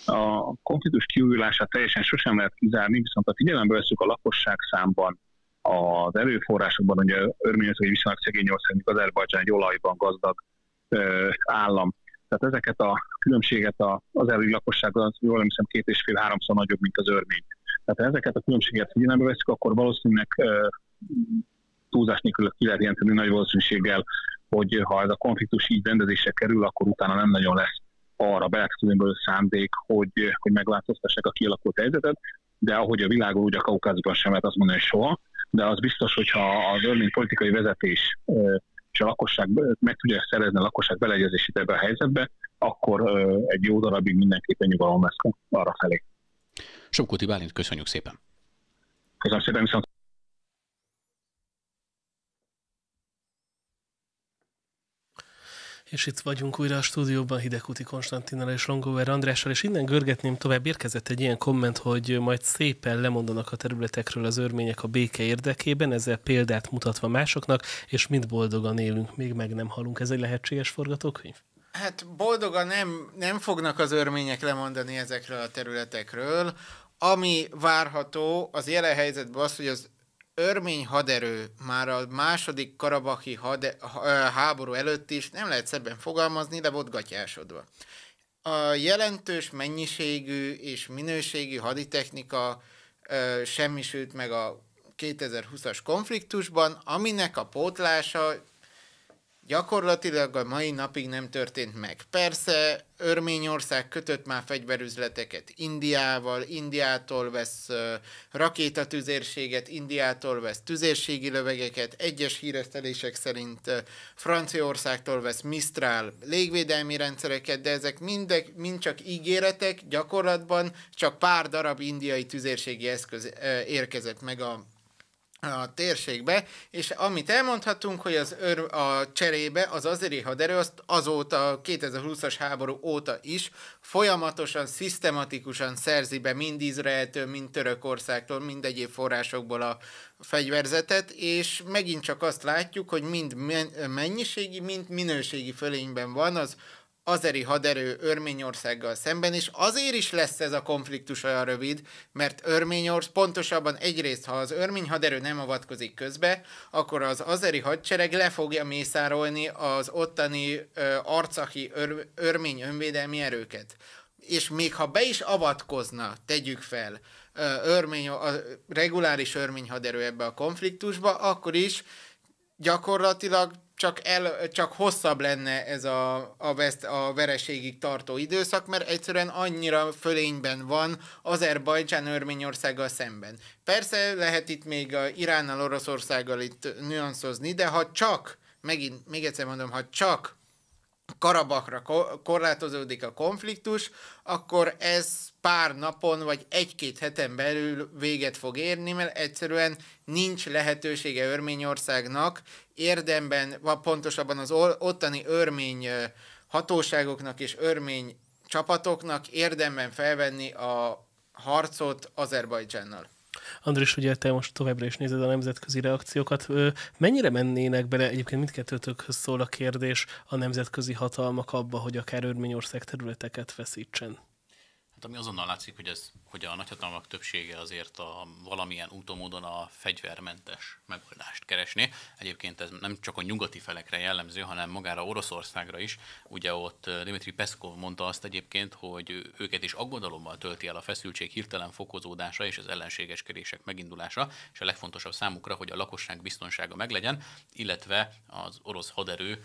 A konfliktus kiújulását teljesen sosem lehet kizárni, viszont a figyelembe veszük a lakosság számban, az erőforrásokban, ugye Örményország egy viszonylag szegény ország, mint Azerbajdzsán egy olajban gazdag állam. Tehát ezeket a különbséget az azeri lakosság az jól emlékszem 2,5-3-szor nagyobb, mint az örmény. Tehát ha ezeket a különbséget figyelembe veszük, akkor valószínűleg túlzás nélkül ki lehet jelenteni nagy valószínűséggel, hogy ha ez a konfliktus így rendezésre kerül, akkor utána nem nagyon lesz arra beláthatóan szándék, hogy megváltoztassák a kialakult helyzetet, de ahogy a világon, úgy a Kaukázusban sem lehet azt mondani, hogy soha. De az biztos, hogyha az örmény politikai vezetés és a lakosság meg tudja szerezni a lakosság beleegyezését ebbe a helyzetbe, akkor egy jó darabig mindenképpen nyugalom lesz arra felé. Somkuti Bálint, köszönjük szépen! Köszönöm szépen, viszont... És itt vagyunk újra a stúdióban Hidegkuti Konstantinnal és Longauer Andrással, és innen görgetném tovább. Érkezett egy ilyen komment, hogy majd szépen lemondanak a területekről az örmények a béke érdekében, ezzel példát mutatva másoknak, és mind boldogan élünk, még meg nem halunk. Ez egy lehetséges forgatókönyv? Hát boldogan nem fognak az örmények lemondani ezekről a területekről. Ami várható az jelen helyzetben az, hogy az örmény haderő már a második karabahi háború előtt is, nem lehet szebben fogalmazni, de volt gatyásodva. A jelentős mennyiségű és minőségű haditechnika semmisült meg a 2020-as konfliktusban, aminek a pótlása Gyakorlatilag a mai napig nem történt meg. Persze, Örményország kötött már fegyverüzleteket Indiával, Indiától vesz rakétatüzérséget, Indiától vesz tüzérségi lövegeket, egyes híresztelések szerint Franciaországtól vesz Mistral légvédelmi rendszereket, de ezek mind csak ígéretek, gyakorlatban csak pár darab indiai tüzérségi eszköz érkezett meg a térségbe, és amit elmondhatunk, hogy a cserébe az azeri haderő azt azóta, 2020-as háború óta is folyamatosan, szisztematikusan szerzi be mind Izraeltől, mind Törökországtól, mind egyéb forrásokból a fegyverzetet, és megint csak azt látjuk, hogy mind mennyiségi, mind minőségi fölényben van az azeri haderő Örményországgal szemben, és azért is lesz ez a konfliktus olyan rövid, mert pontosabban egyrészt, ha az örmény haderő nem avatkozik közbe, akkor az azeri hadsereg le fogja mészárolni az ottani arcahi örmény önvédelmi erőket. És még ha be is avatkozna, tegyük fel, a reguláris örmény haderő ebbe a konfliktusba, akkor is gyakorlatilag csak hosszabb lenne ez a vereségig tartó időszak, mert egyszerűen annyira fölényben van Azerbajdzsán Örményországgal szemben. Persze lehet itt még Iránnal, Oroszországgal itt nüanszozni, de ha csak, megint még egyszer mondom, ha csak Karabakra korlátozódik a konfliktus, akkor ez pár napon vagy egy-két heten belül véget fog érni, mert egyszerűen nincs lehetősége Örményországnak érdemben, vagy pontosabban az ottani örmény hatóságoknak és örmény csapatoknak érdemben felvenni a harcot Azerbajdzsánnal. Andris, ugye te most továbbra is nézed a nemzetközi reakciókat. Mennyire mennének bele, egyébként mindkettőtökhöz szól a kérdés, a nemzetközi hatalmak abba, hogy akár Örményország területeket veszítsen? Hát ami azonnal látszik, hogy a nagyhatalmak többsége azért valamilyen úton módon a fegyvermentes megoldást keresné. Egyébként ez nem csak a nyugati felekre jellemző, hanem magára Oroszországra is. Ugye ott Dmitri Peszkov mondta azt egyébként, hogy őket is aggodalommal tölti el a feszültség hirtelen fokozódása és az ellenségeskedések megindulása, és a legfontosabb számukra, hogy a lakosság biztonsága meglegyen, illetve az orosz haderő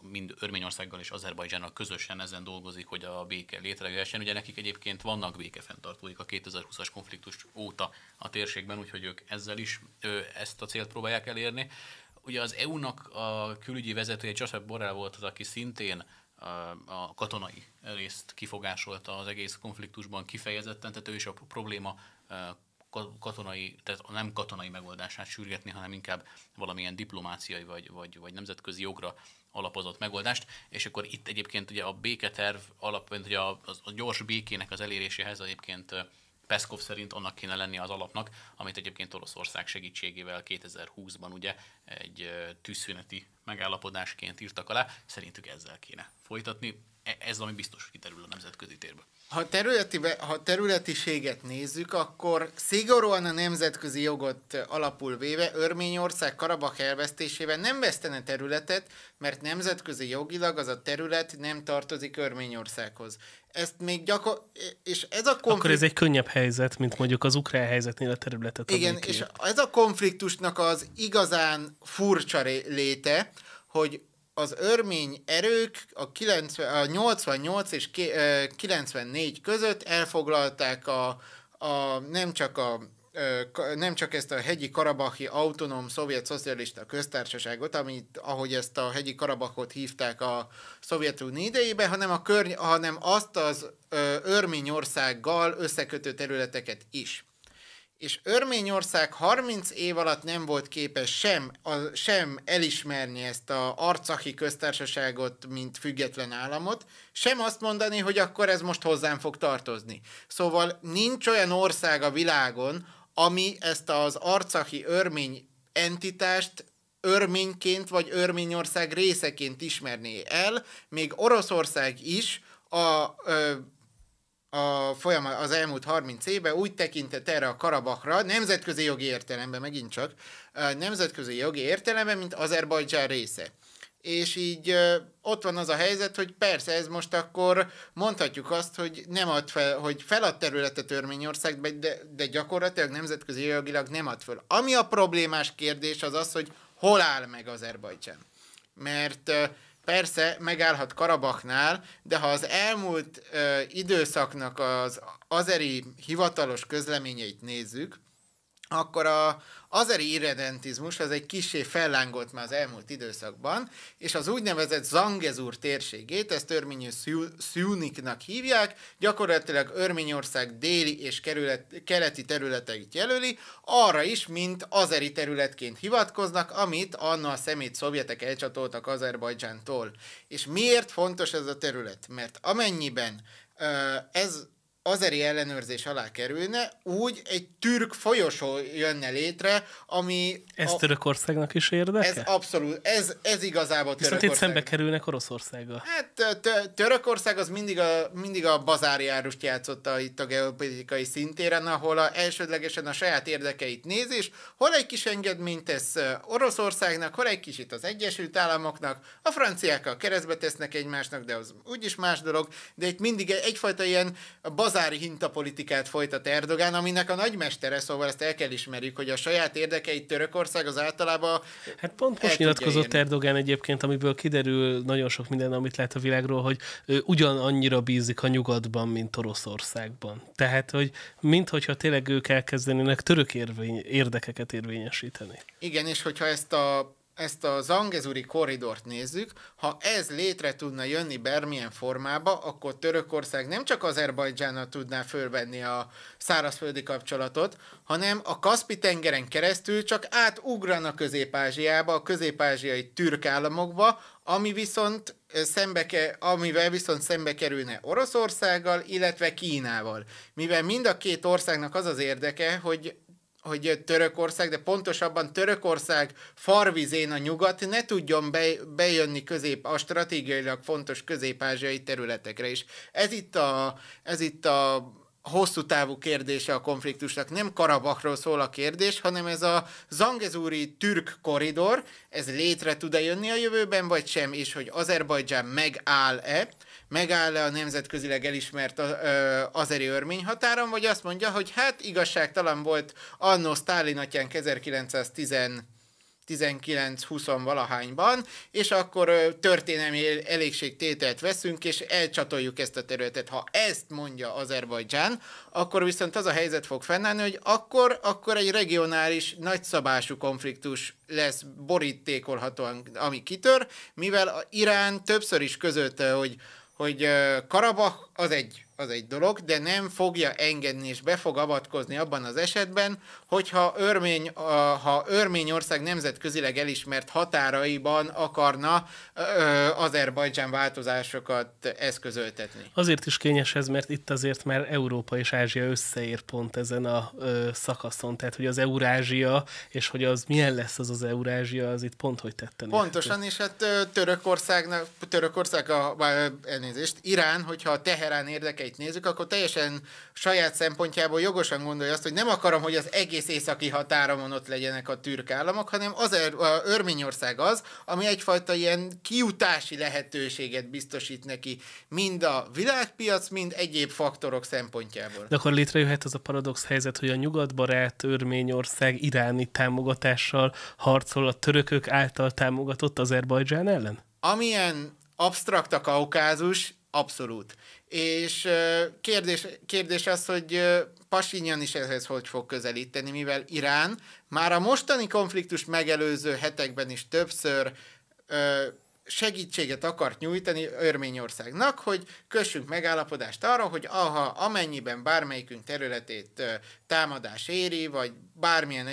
mind Örményországgal és Azerbajdzsánnal közösen ezen dolgozik, hogy a béke létrejöhessen. Ugye nekik egyébként vannak békefenntartóik a 2020-as konfliktus óta a térségben, úgyhogy ők ezzel is ezt a célt próbálják elérni. Ugye az EU-nak a külügyi vezetője Josep Borrell volt az, aki szintén a katonai részt kifogásolta az egész konfliktusban kifejezetten, tehát ő is a probléma tehát nem katonai megoldását sürgetni, hanem inkább valamilyen diplomáciai vagy nemzetközi jogra alapozott megoldást, és akkor itt egyébként ugye a béketerv alapvetően ugye a gyors békének az eléréséhez egyébként Peszkov szerint annak kéne lennie az alapnak, amit egyébként Oroszország segítségével 2020-ban ugye egy tűzszüneti megállapodásként írtak alá, szerintük ezzel kéne folytatni. Ez ami biztos kiterül a nemzetközi térből. Ha területiséget nézzük, akkor szigorúan a nemzetközi jogot alapul véve Örményország Karabah elvesztésével nem vesztene területet, mert nemzetközi jogilag az a terület nem tartozik Örményországhoz. Ezt még és ez a Akkor ez egy könnyebb helyzet, mint mondjuk az ukrán helyzetnél a területet. Igen, és ez a konfliktusnak az igazán furcsa léte, hogy az örmény erők a 88 és 94 között elfoglalták nem csak ezt a Hegyi-Karabahi Autonóm Szovjet Szocialista Köztársaságot, ahogy ezt a Hegyi-Karabahot hívták a Szovjetunió idejében, hanem azt az Örményországgal összekötő területeket is. És Örményország 30 év alatt nem volt képes sem elismerni ezt az arcahi köztársaságot, mint független államot, sem azt mondani, hogy akkor ez most hozzám fog tartozni. Szóval nincs olyan ország a világon, ami ezt az arcahi örmény entitást örményként vagy Örményország részeként ismerné el, még Oroszország is az elmúlt 30 évben úgy tekintett erre a Karabahra, nemzetközi jogi értelemben, mint Azerbajdzsán része. És így ott van az a helyzet, hogy persze ez most akkor mondhatjuk azt, hogy nem ad fel, hogy felad területet Örményország, de gyakorlatilag nemzetközi jogilag nem ad föl. Ami a problémás kérdés az az, hogy hol áll meg Azerbajdzsán. mert persze megállhat Karabaknál, de ha az elmúlt időszaknak az azeri hivatalos közleményeit nézzük, akkor az azeri irredentizmus az egy kissé fellángolt már az elmúlt időszakban, és az úgynevezett Zangezur térségét, ezt örményül Szjuniknak hívják, gyakorlatilag Örményország déli és keleti területeit jelöli, arra is, mint azeri területként hivatkoznak, amit anna a szemét szovjetek elcsatoltak Azerbajdzsántól. És miért fontos ez a terület? Mert amennyiben ez azeri ellenőrzés alá kerülne, úgy egy türk folyosó jönne létre, ami... Ez Törökországnak is érdeke? Ez abszolút, ez igazából Törökország. Viszont itt szembe kerülnek Oroszországgal. Hát Törökország az mindig a bazáriárust játszotta itt a geopolitikai szintéren, ahol elsődlegesen a saját érdekeit néz, és hol egy kis engedményt tesz Oroszországnak, hol egy kicsit az Egyesült Államoknak, a franciákkal keresztbe tesznek egymásnak, de az úgyis más dolog, de itt mindig egyfajta ilyen hazári hintapolitikát folytat Erdogan, aminek a nagymestere, szóval ezt el kell ismerjük, hogy a saját érdekeit Törökország az általában... Hát pont most nyilatkozott Erdogan egyébként, amiből kiderül nagyon sok minden, amit lát a világról, hogy ő ugyanannyira bízik a nyugatban, mint Oroszországban. Tehát, hogy minthogyha tényleg ők elkezdenének török érdekeket érvényesíteni. Igen, és hogyha ezt a Zangezuri korridort nézzük, ha ez létre tudna jönni bármilyen formába, akkor Törökország nem csak Azerbajdzsánnal tudná fölvenni a szárazföldi kapcsolatot, hanem a Kaszpi-tengeren keresztül csak átugrana Közép-Ázsiába, a közép-ázsiai türk államokba, amivel viszont szembe kerülne Oroszországgal, illetve Kínával. Mivel mind a két országnak az az érdeke, hogy Törökország, de pontosabban Törökország farvizén a nyugat ne tudjon bejönni a stratégiailag fontos közép-ázsiai területekre is. Ez itt a hosszú távú kérdése a konfliktusnak. Nem Karabakról szól a kérdés, hanem ez a zangezúri türk korridor, ez létre tud-e jönni a jövőben, vagy sem, és hogy Azerbajdzsán megáll-e a nemzetközileg elismert azeri örmény határon, vagy azt mondja, hogy hát igazságtalan volt anno Sztálin atyánk 1919-20-valahányban, és akkor történelmi elégségtételt veszünk, és elcsatoljuk ezt a területet. Ha ezt mondja Azerbajdzsán, akkor viszont az a helyzet fog fennállni, hogy akkor egy regionális, nagyszabású konfliktus lesz borítékolhatóan, ami kitör, mivel Irán többször is közölte, hogy Karabah az egy dolog, de nem fogja engedni és be fog avatkozni abban az esetben, hogyha Örményország nemzetközileg elismert határaiban akarna Azerbajdzsán változásokat eszközöltetni. Azért is kényes ez, mert itt azért már Európa és Ázsia összeér pont ezen a szakaszon, tehát hogy az Eurázsia, és hogy az milyen lesz az Eurázsia, az itt pont hogy tetten. Pontosan, és hát Irán, hogyha a Teherán érdekeit nézzük, akkor teljesen saját szempontjából jogosan gondolja azt, hogy nem akarom, hogy az egész északi határomon ott legyenek a türk államok, hanem Örményország az, ami egyfajta ilyen kiutási lehetőséget biztosít neki, mind a világpiac, mind egyéb faktorok szempontjából. De akkor létrejöhet az a paradox helyzet, hogy a nyugatbarát Örményország iráni támogatással harcol a törökök által támogatott Azerbajdzsán ellen? Amilyen absztrakt a Kaukázus, abszolút. És kérdés az, hogy Pasinjan is ehhez hogy fog közelíteni, mivel Irán már a mostani konfliktus megelőző hetekben is többször segítséget akart nyújtani Örményországnak, hogy kössünk megállapodást arra, hogy amennyiben bármelyikünk területét támadás éri, vagy bármilyen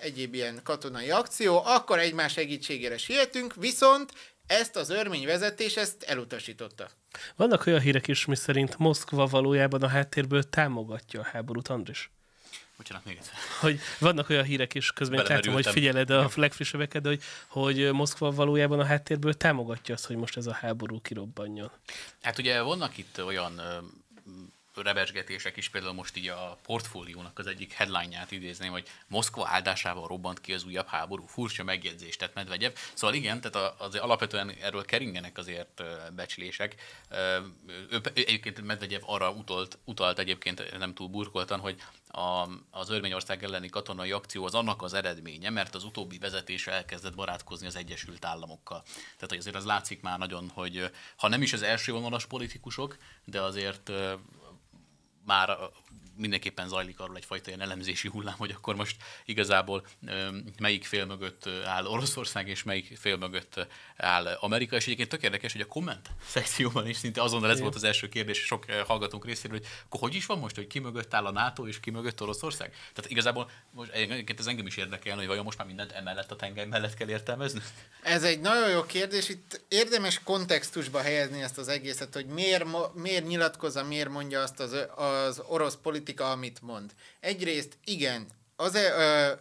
egyéb ilyen katonai akció, akkor egymás segítségére sietünk, viszont ezt az örmény vezetés ezt elutasította. Vannak olyan hírek is, miszerint Moszkva valójában a háttérből támogatja a háborút, Andris. Bocsánat, még egyszer. Hogy vannak olyan hírek is, közben látom, hogy figyeled a legfrissebbeket, de hogy Moszkva valójában a háttérből támogatja azt, hogy most ez a háború kirobbanjon. Hát ugye vannak itt olyan rebesgetések is, például most így a portfóliónak az egyik headline-ját idézném, hogy Moszkva áldásával robbant ki az újabb háború. Furcsa megjegyzés, tehát Medvegyev. Szóval igen, tehát az alapvetően erről keringenek azért becslések. Egyébként Medvegyev arra utalt egyébként nem túl burkoltan, hogy az Örményország elleni katonai akció az annak az eredménye, mert az utóbbi vezetése elkezdett barátkozni az Egyesült Államokkal. Tehát hogy azért az látszik már nagyon, hogy ha nem is az első vonalas politikusok, de azért már mindenképpen zajlik arról egyfajta ilyen elemzési hullám, hogy akkor most igazából melyik fél mögött áll Oroszország, és melyik fél mögött áll Amerika. És egyébként tök érdekes, hogy a komment szekcióban is szinte azonnal ez volt az első kérdés sok hallgatónk részéről, hogy akkor hogy is van most, hogy ki mögött áll a NATO, és ki mögött Oroszország? Tehát igazából most egyébként ez engem is érdekelne, hogy vajon most már mindent emellett a tengely mellett kell értelmezni? Ez egy nagyon jó kérdés. Itt érdemes kontextusba helyezni ezt az egészet, hogy miért nyilatkozza, miért mondja azt az orosz politika, amit mond. Egyrészt igen, az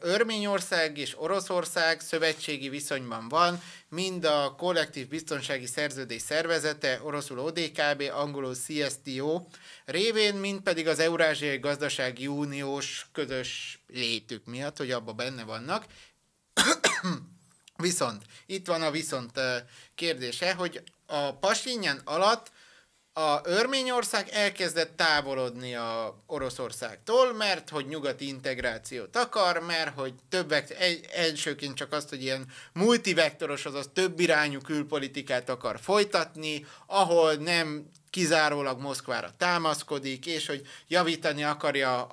Örményország és Oroszország szövetségi viszonyban van, mind a kollektív biztonsági szerződés szervezete, oroszul ODKB, angolul CSTO révén, mind pedig az Eurázsiai Gazdasági Uniós közös létük miatt, hogy abban benne vannak. Viszont, itt van a viszont kérdése, hogy a Pasinján alatt a Örményország elkezdett távolodni a Oroszországtól, mert hogy nyugati integrációt akar, mert hogy elsőként csak azt, hogy ilyen multivektoros, azaz több irányú külpolitikát akar folytatni, ahol nem kizárólag Moszkvára támaszkodik, és hogy javítani akarja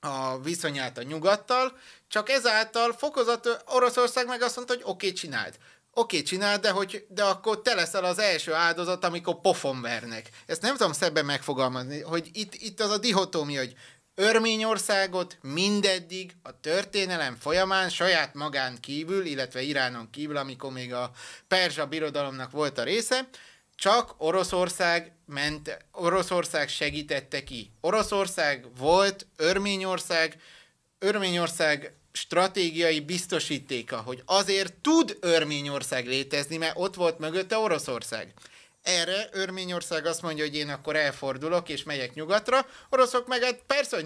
a viszonyát a nyugattal, csak ezáltal fokozat Oroszország meg azt mondta, hogy oké, csináld. Oké, csináld, de akkor te leszel az első áldozat, amikor pofon vernek. Ezt nem tudom szebben megfogalmazni, hogy itt az a dihotómia, hogy Örményországot mindeddig a történelem folyamán saját magán kívül, illetve Iránon kívül, amikor még a Perzsa Birodalomnak volt a része, csak Oroszország segítette ki. Oroszország volt Örményország stratégiai biztosítéka, hogy azért tud Örményország létezni, mert ott volt mögötte Oroszország. Erre Örményország azt mondja, hogy én akkor elfordulok és megyek nyugatra, oroszok meg hát persze, hogy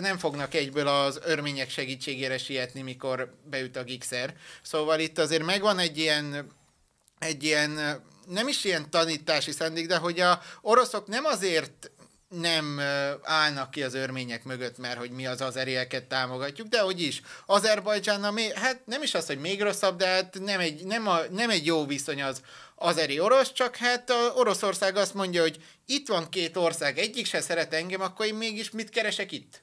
nem fognak egyből az örmények segítségére sietni, mikor beüt a gigszer. Szóval itt azért megvan egy ilyen nem is ilyen tanítási szándék, de hogy a oroszok nem azért nem állnak ki az örmények mögött, mert hogy mi az azerieket támogatjuk, de hogy is. Azerbajdzsánnal hát nem is az, hogy még rosszabb, de hát nem egy jó viszony az azeri-orosz, csak hát a Oroszország azt mondja, hogy itt van két ország, egyik se szeret engem, akkor én mégis mit keresek itt?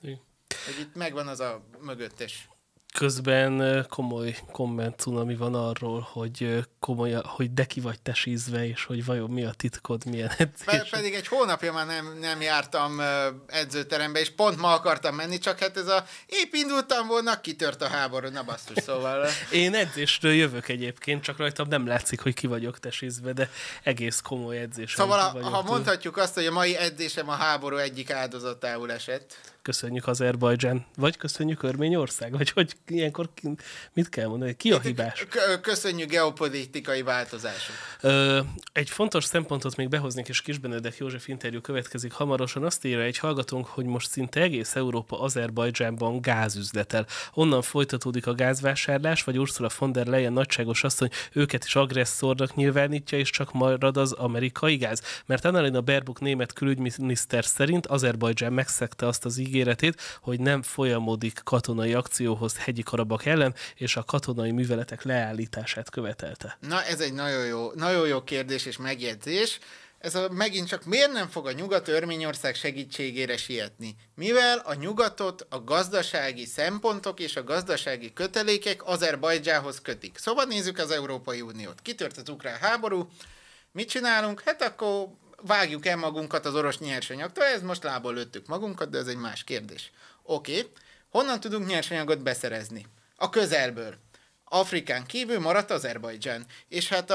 Hogy itt megvan az a mögöttes. Közben komoly komment cunami van arról, hogy de ki vagy tesízve, és hogy vajon mi a titkod, milyen edzés. Pedig egy hónapja már nem jártam edzőterembe, és pont ma akartam menni, csak hát ez épp indultam volna, kitört a háború, na basszus, szóval. Én edzésről jövök egyébként, csak rajtam nem látszik, hogy ki vagyok tesízve, de egész komoly edzés. Szóval ha mondhatjuk azt, hogy a mai edzésem a háború egyik áldozatául esett. Köszönjük Azerbajdzsán, vagy köszönjük Örményország, vagy hogy ilyenkor mit kell mondani, ki a hibás? Köszönjük geopolitikai változások. Egy fontos szempontot még behoznék, és Kis-Benedek József interjú következik hamarosan. Azt írja egy hallgatónk, hogy most szinte egész Európa Azerbajdzsánban gázüzletel. Onnan folytatódik a gázvásárlás, vagy Ursula von der Leyen nagyságos asszony őket is agresszornak nyilvánítja, és csak marad az amerikai gáz. Mert Annalena Baerbock német külügyminiszter szerint Azerbajdzsán megszegte azt az ígéretét, hogy nem folyamodik katonai akcióhoz Hegyi-Karabah ellen, és a katonai műveletek leállítását követelte. Na, ez egy nagyon jó kérdés és megjegyzés. Ez megint csak miért nem fog a nyugat Örményország segítségére sietni? Mivel a nyugatot a gazdasági szempontok és a gazdasági kötelékek Azerbajdzsánhoz kötik. Szóval nézzük az Európai Uniót. Kitört az ukrán háború, mit csinálunk? Hát akkor vágjuk el magunkat az orosz nyersanyagtól, ez most lából lőttük magunkat, de ez egy más kérdés. Oké. Honnan tudunk nyersanyagot beszerezni? A közelből. Afrikán kívül maradt Azerbajdzsán. És hát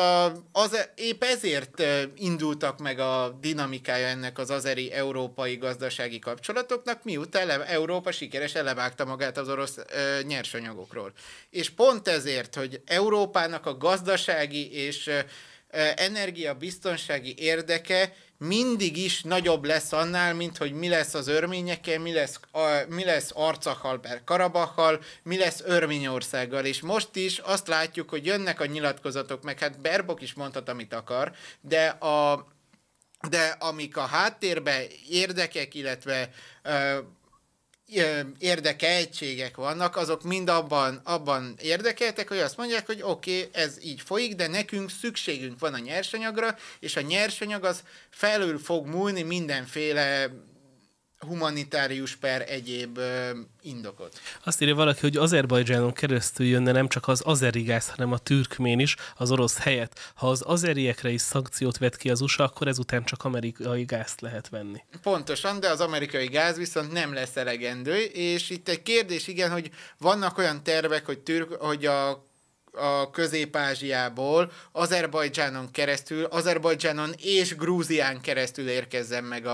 épp ezért indultak meg a dinamikája ennek az azeri-európai gazdasági kapcsolatoknak, miután Európa sikeresen levágta magát az orosz nyersanyagokról. És pont ezért, hogy Európának a gazdasági és energiabiztonsági érdeke mindig is nagyobb lesz annál, mint hogy mi lesz az örményekkel, mi lesz Arcahal, Berkarabahal, mi lesz Örményországgal. És most is azt látjuk, hogy jönnek a nyilatkozatok, meg hát Baerbock is mondhat, amit akar, de amik a háttérben érdekek, illetve érdekeltségek vannak, azok mind abban érdekeltek, hogy azt mondják, hogy oké, ez így folyik, de nekünk szükségünk van a nyersanyagra, és a nyersanyag az felül fog múlni mindenféle humanitárius per egyéb indokot. Azt írja valaki, hogy Azerbajdzsánon keresztül jönne nem csak az azeri gáz, hanem a türkmén is az orosz helyett. Ha az azeriekre is szankciót vet ki az USA, akkor ezután csak amerikai gázt lehet venni. Pontosan, de az amerikai gáz viszont nem lesz elegendő, és itt egy kérdés, igen, hogy vannak olyan tervek, hogy a Közép-Ázsiából Azerbajdzsánon és Grúzián keresztül érkezzen meg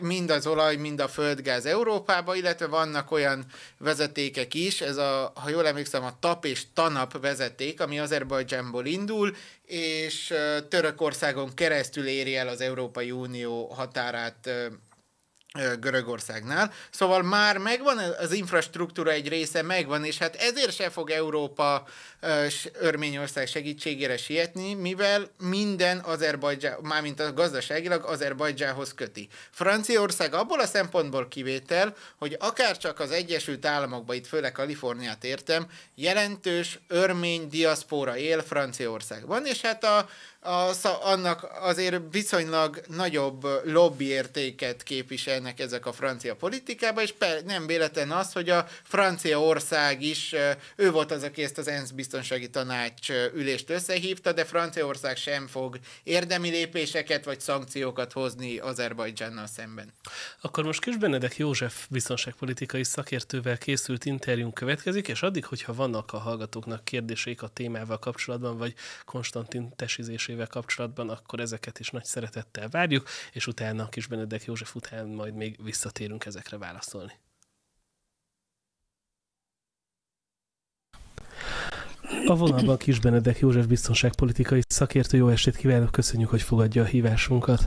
mind az olaj, mind a földgáz Európába, illetve vannak olyan vezetékek is, ez ha jól emlékszem, a TAP és TANAP vezeték, ami Azerbajdzsánból indul, és Törökországon keresztül éri el az Európai Unió határát Görögországnál. Szóval már megvan, az infrastruktúra egy része megvan, és hát ezért se fog Európa Örményország segítségére sietni, mivel minden Azerbajdzsán, mármint a gazdaságilag Azerbajdzsánhoz köti. Franciaország abból a szempontból kivétel, hogy akárcsak az Egyesült Államokban, itt főleg Kaliforniát értem, jelentős örmény diaszpóra él Franciaországban, és hát annak azért viszonylag nagyobb lobbyértéket képviselnek ezek a francia politikában, és nem véletlen az, hogy a Franciaország is, ő volt az, aki ezt az ENSZ biztonsági tanács ülést összehívta, de Franciaország sem fog érdemi lépéseket vagy szankciókat hozni Azerbajdzsánnal szemben. Akkor most Kis-Benedek József biztonságpolitikai szakértővel készült interjúnk következik, és addig, hogyha vannak a hallgatóknak kérdéseik a témával kapcsolatban, vagy Konstantin tesizésében kapcsolatban, akkor ezeket is nagy szeretettel várjuk, és utána Kis-Benedek József után majd még visszatérünk ezekre válaszolni. A vonalban Kis-Benedek József biztonságpolitikai szakértő, jó estét kívánok, köszönjük, hogy fogadja a hívásunkat.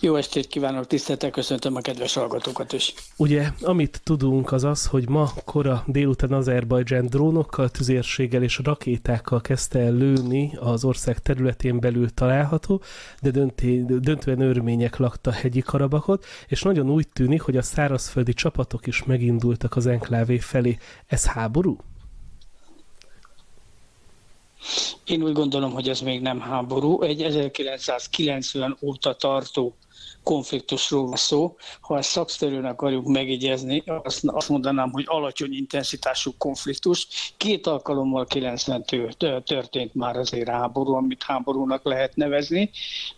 Jó estét kívánok, tisztelettel köszöntöm a kedves hallgatókat is. Ugye, amit tudunk az az, hogy ma kora délután Azerbajdzsán drónokkal, tüzérséggel és rakétákkal kezdte el lőni az ország területén belül található, de döntően örmények lakta Hegyi-Karabahot, és nagyon úgy tűnik, hogy a szárazföldi csapatok is megindultak az enklávé felé. Ez háború? Én úgy gondolom, hogy ez még nem háború. Egy 1990 óta tartó konfliktusról van szó. Ha ezt szakszerűen akarjuk megjegyezni, azt mondanám, hogy alacsony intenzitású konfliktus. Két alkalommal 90-től történt már azért háború, amit háborúnak lehet nevezni.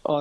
A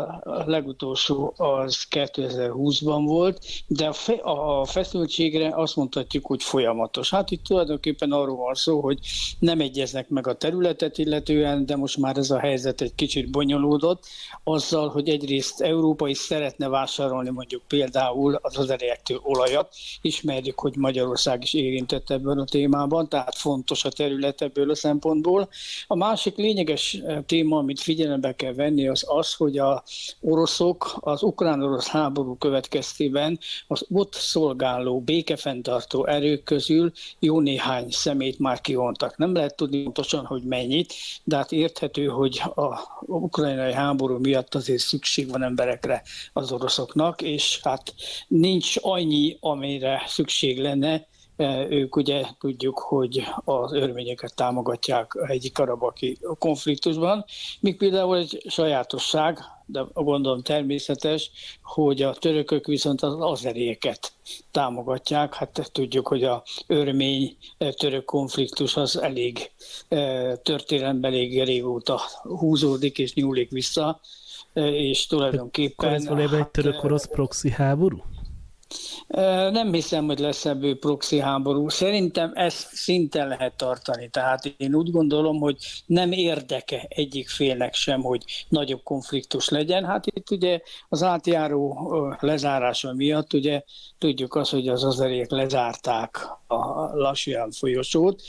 legutolsó az 2020-ban volt, de a feszültségre azt mondhatjuk, hogy folyamatos. Hát itt tulajdonképpen arról van szó, hogy nem egyeznek meg a területet illetően, de most már ez a helyzet egy kicsit bonyolódott, azzal, hogy egyrészt Európa is szeretne vásárolni mondjuk például az azerektől olajat. Ismerjük, hogy Magyarország is érintett ebben a témában, tehát fontos a terület ebből a szempontból. A másik lényeges téma, amit figyelembe kell venni, az az, hogy a oroszok az ukrán-orosz háború következtében az ott szolgáló, békefenntartó erők közül jó néhány szemét már kivontak. Nem lehet tudni pontosan, hogy mennyit, de hát érthető, hogy a ukrajnai háború miatt azért szükség van emberekre az oroszoknak, és hát nincs annyi, amire szükség lenne. Ők ugye tudjuk, hogy az örményeket támogatják egy karabaki konfliktusban, míg például egy sajátosság, de gondolom természetes, hogy a törökök viszont az azerieket támogatják. Hát tudjuk, hogy a örmény-török konfliktus az elég történelemben elég régóta húzódik és nyúlik vissza, és tulajdonképpen... Ez valójában egy török-orosz proxy háború? Nem hiszem, hogy lesz ebből proxy háború. Szerintem ezt szinten lehet tartani. Tehát én úgy gondolom, hogy nem érdeke egyik félnek sem, hogy nagyobb konfliktus legyen. Hát itt ugye az átjáró lezárása miatt ugye tudjuk azt, hogy az azeriek lezárták a Lasján folyosót,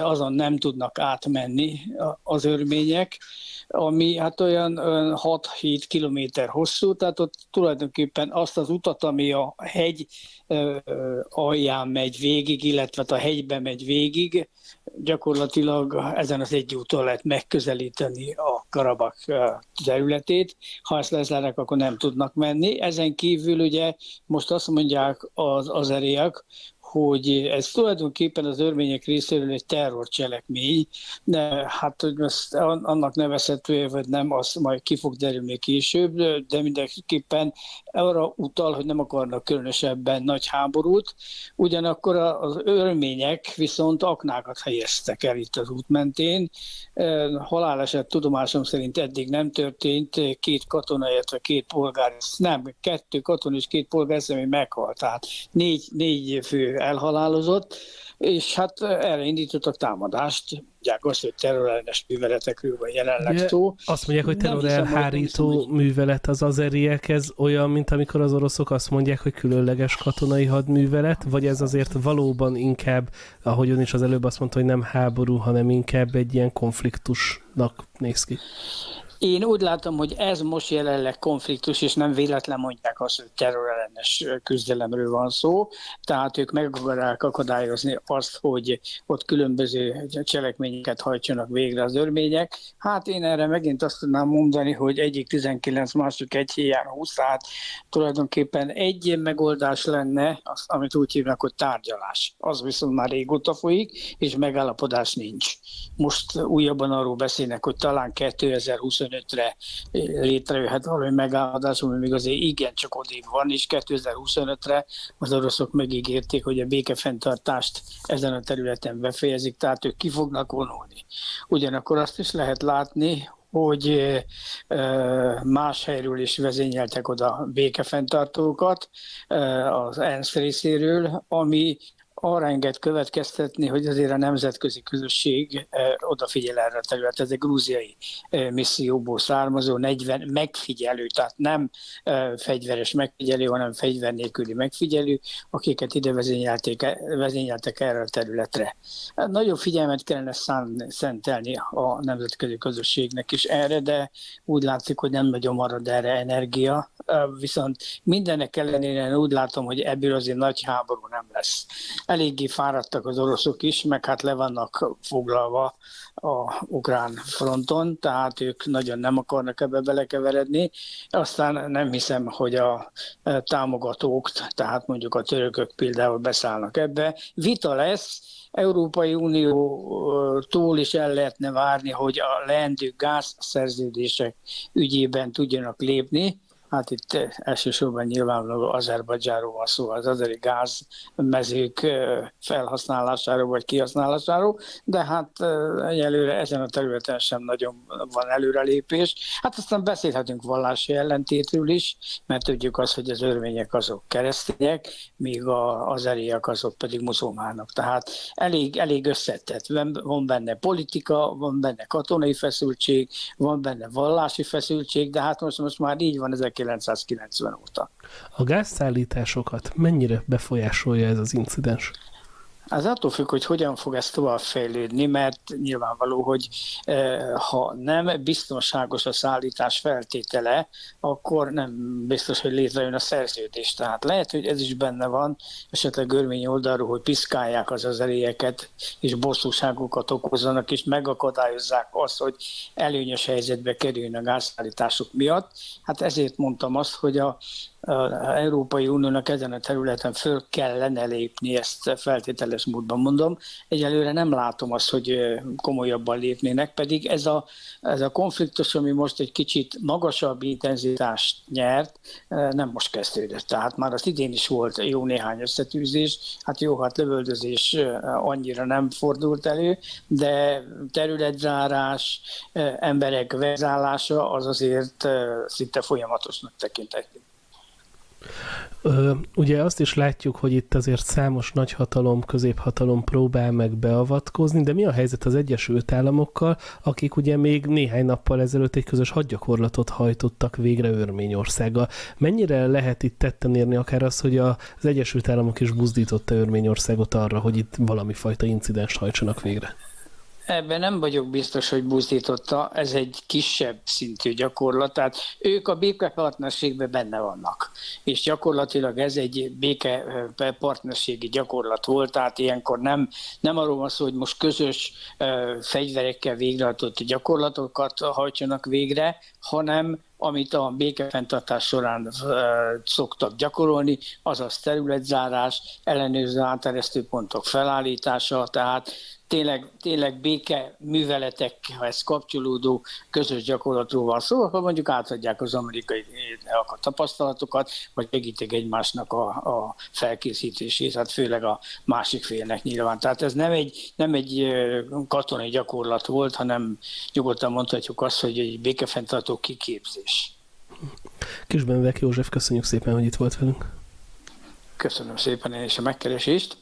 azon nem tudnak átmenni az örmények, ami hát olyan 6-7 kilométer hosszú, tehát ott tulajdonképpen azt az utat, ami a hegy alján megy végig, illetve a hegybe megy végig, gyakorlatilag ezen az egy úton lehet megközelíteni a Karabak területét. Ha ezt lezárják, akkor nem tudnak menni. Ezen kívül ugye most azt mondják az azeriak, hogy ez tulajdonképpen az örmények részéről egy terrorcselekmény, de hát hogy ezt annak nevezhető, vagy nem, azt majd ki fog derülni később, de mindenképpen arra utal, hogy nem akarnak különösebben nagy háborút, ugyanakkor az örmények viszont aknákat helyeztek el itt az út mentén. Haláleset tudomásom szerint eddig nem történt, 2 katona, illetve 2 polgár, nem, 2 katona és 2 polgár személy meghalt, tehát 4 fő elhalálozott, és hát erre indítottak támadást. Mondják azt, hogy terrorellenes műveletekről van jelenleg szó. Azt mondják, hogy terrorelhárító művelet az azeriek, ez olyan, mint amikor az oroszok azt mondják, hogy különleges katonai hadművelet, vagy ez azért valóban inkább, ahogy ön is az előbb azt mondta, hogy nem háború, hanem inkább egy ilyen konfliktusnak néz ki. Én úgy látom, hogy ez most jelenleg konfliktus, és nem véletlen mondják azt, hogy terrorellenes küzdelemről van szó. Tehát ők meg akarják akadályozni azt, hogy ott különböző cselekményeket hajtsanak végre az örmények. Hát én erre megint azt tudnám mondani, hogy egyik 19, másik egy hiány 20, tehát tulajdonképpen egy megoldás lenne, amit úgy hívnak, hogy tárgyalás. Az viszont már régóta folyik, és megállapodás nincs. Most újabban arról beszélnek, hogy talán 2025-re létrejöhet valami megállapodás, ami még azért igencsak odébb van, és 2025-re az oroszok megígérték, hogy a békefenntartást ezen a területen befejezik, tehát ők ki fognak vonulni. Ugyanakkor azt is lehet látni, hogy más helyről is vezényeltek oda békefenntartókat az ENSZ részéről, ami arra enged következtetni, hogy azért a nemzetközi közösség odafigyel erre a területre. Ez egy grúziai misszióból származó 40 megfigyelő, tehát nem fegyveres megfigyelő, hanem fegyver nélküli megfigyelő, akiket ide vezényeltek erre a területre. Nagyobb figyelmet kellene szentelni a nemzetközi közösségnek is erre, de úgy látszik, hogy nem nagyon marad erre energia. Viszont mindenek ellenére úgy látom, hogy ebből azért nagy háború nem lesz. Eléggé fáradtak az oroszok is, meg hát le vannak foglalva a ukrán fronton, tehát ők nagyon nem akarnak ebbe belekeveredni. Aztán nem hiszem, hogy a támogatók, tehát mondjuk a törökök például beszállnak ebbe. Vita lesz, Európai Uniótól is el lehetne várni, hogy a leendő gázszerződések ügyében tudjanak lépni. Hát itt elsősorban nyilvánvalóan Azerbajdzsánról van szó, az azeri gázmezők felhasználásáról vagy kihasználásáról, de hát egyelőre ezen a területen sem nagyon van előrelépés. Hát aztán beszélhetünk vallási ellentétről is, mert tudjuk azt, hogy az örmények azok keresztények, míg az azeriak azok pedig muzulmánok. Tehát elég összetett. Van benne politika, van benne katonai feszültség, van benne vallási feszültség, de hát most már így van ezek 1990 óta. A gázszállításokat mennyire befolyásolja ez az incidens? Az attól függ, hogy hogyan fog ez továbbfejlődni, mert nyilvánvaló, hogy ha nem biztonságos a szállítás feltétele, akkor nem biztos, hogy létrejön a szerződés. Tehát lehet, hogy ez is benne van, esetleg örmény oldalról, hogy piszkálják az azerieket, és bosszúságokat okozzanak, és megakadályozzák azt, hogy előnyös helyzetbe kerüljön a gázszállítások miatt. Hát ezért mondtam azt, hogy az Európai Uniónak ezen a területen föl kellene lépni, ezt feltételes módban mondom. Egyelőre nem látom azt, hogy komolyabban lépnének, pedig ez a konfliktus, ami most egy kicsit magasabb intenzitást nyert, nem most kezdődött. Tehát már az idén is volt jó néhány összetűzés, hát lövöldözés annyira nem fordult elő, de területzárás, emberek vezállása az azért szinte folyamatosnak tekinthető. Ugye azt is látjuk, hogy itt azért számos nagyhatalom, középhatalom próbál meg beavatkozni, de mi a helyzet az Egyesült Államokkal, akik ugye még néhány nappal ezelőtt egy közös hadgyakorlatot hajtottak végre Örményországgal. Mennyire lehet itt tetten érni akár az, hogy az Egyesült Államok is buzdította Örményországot arra, hogy itt valami fajta incidenst hajtsanak végre? Ebben nem vagyok biztos, hogy buzdította, ez egy kisebb szintű gyakorlat, tehát ők a békepartnerségben benne vannak, és gyakorlatilag ez egy békepartnerségi gyakorlat volt, tehát ilyenkor nem arról van szó, hogy most közös fegyverekkel végrehajtott gyakorlatokat hajtsanak végre, hanem amit a békefenntartás során szoktak gyakorolni, azaz területzárás, ellenőrző áteresztő pontok felállítása, tehát tényleg béke műveletekhez kapcsolódó közös gyakorlatról van szó, szóval, ha mondjuk átadják az amerikaiak a tapasztalatokat, vagy segítik egymásnak a felkészítését, hát főleg a másik félnek nyilván. Tehát ez nem egy katonai gyakorlat volt, hanem nyugodtan mondhatjuk azt, hogy egy békefenntartó kiképzés. Kis-Benedek József, köszönjük szépen, hogy itt volt velünk. Köszönöm szépen én is a megkeresést.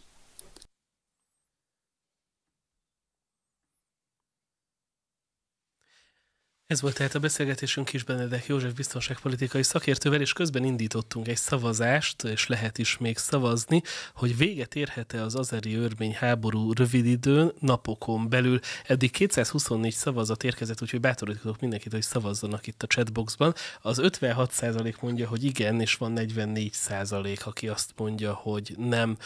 Ez volt tehát a beszélgetésünk Kis-Benedek József biztonságpolitikai szakértővel, és közben indítottunk egy szavazást, és lehet is még szavazni, hogy véget érhet-e az azeri-örmény háború rövid időn, napokon belül. Eddig 224 szavazat érkezett, úgyhogy bátorítok mindenkit, hogy szavazzanak itt a chatboxban. Az 56% mondja, hogy igen, és van 44%, aki azt mondja, hogy nem.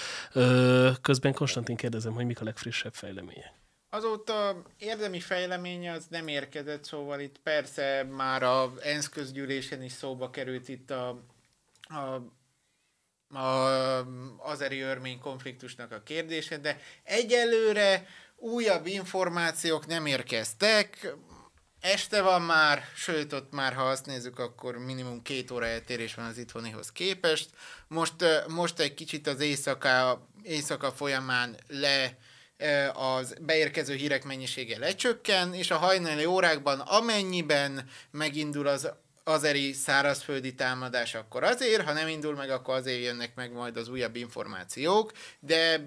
Közben Konstantin, kérdezem, hogy mik a legfrissebb fejlemények? Azóta érdemi fejlemény az nem érkezett, szóval itt persze már az ENSZ közgyűlésen is szóba került itt az azeri-örmény konfliktusnak a kérdése, de egyelőre újabb információk nem érkeztek. Este van már, sőt ott már, ha azt nézzük, akkor minimum 2 óra eltérés van az itthonihoz képest. Most egy kicsit az éjszaka folyamán az beérkező hírek mennyisége lecsökken, és a hajnali órákban amennyiben megindul az azeri szárazföldi támadás, akkor azért, ha nem indul meg, akkor azért jönnek meg majd az újabb információk, de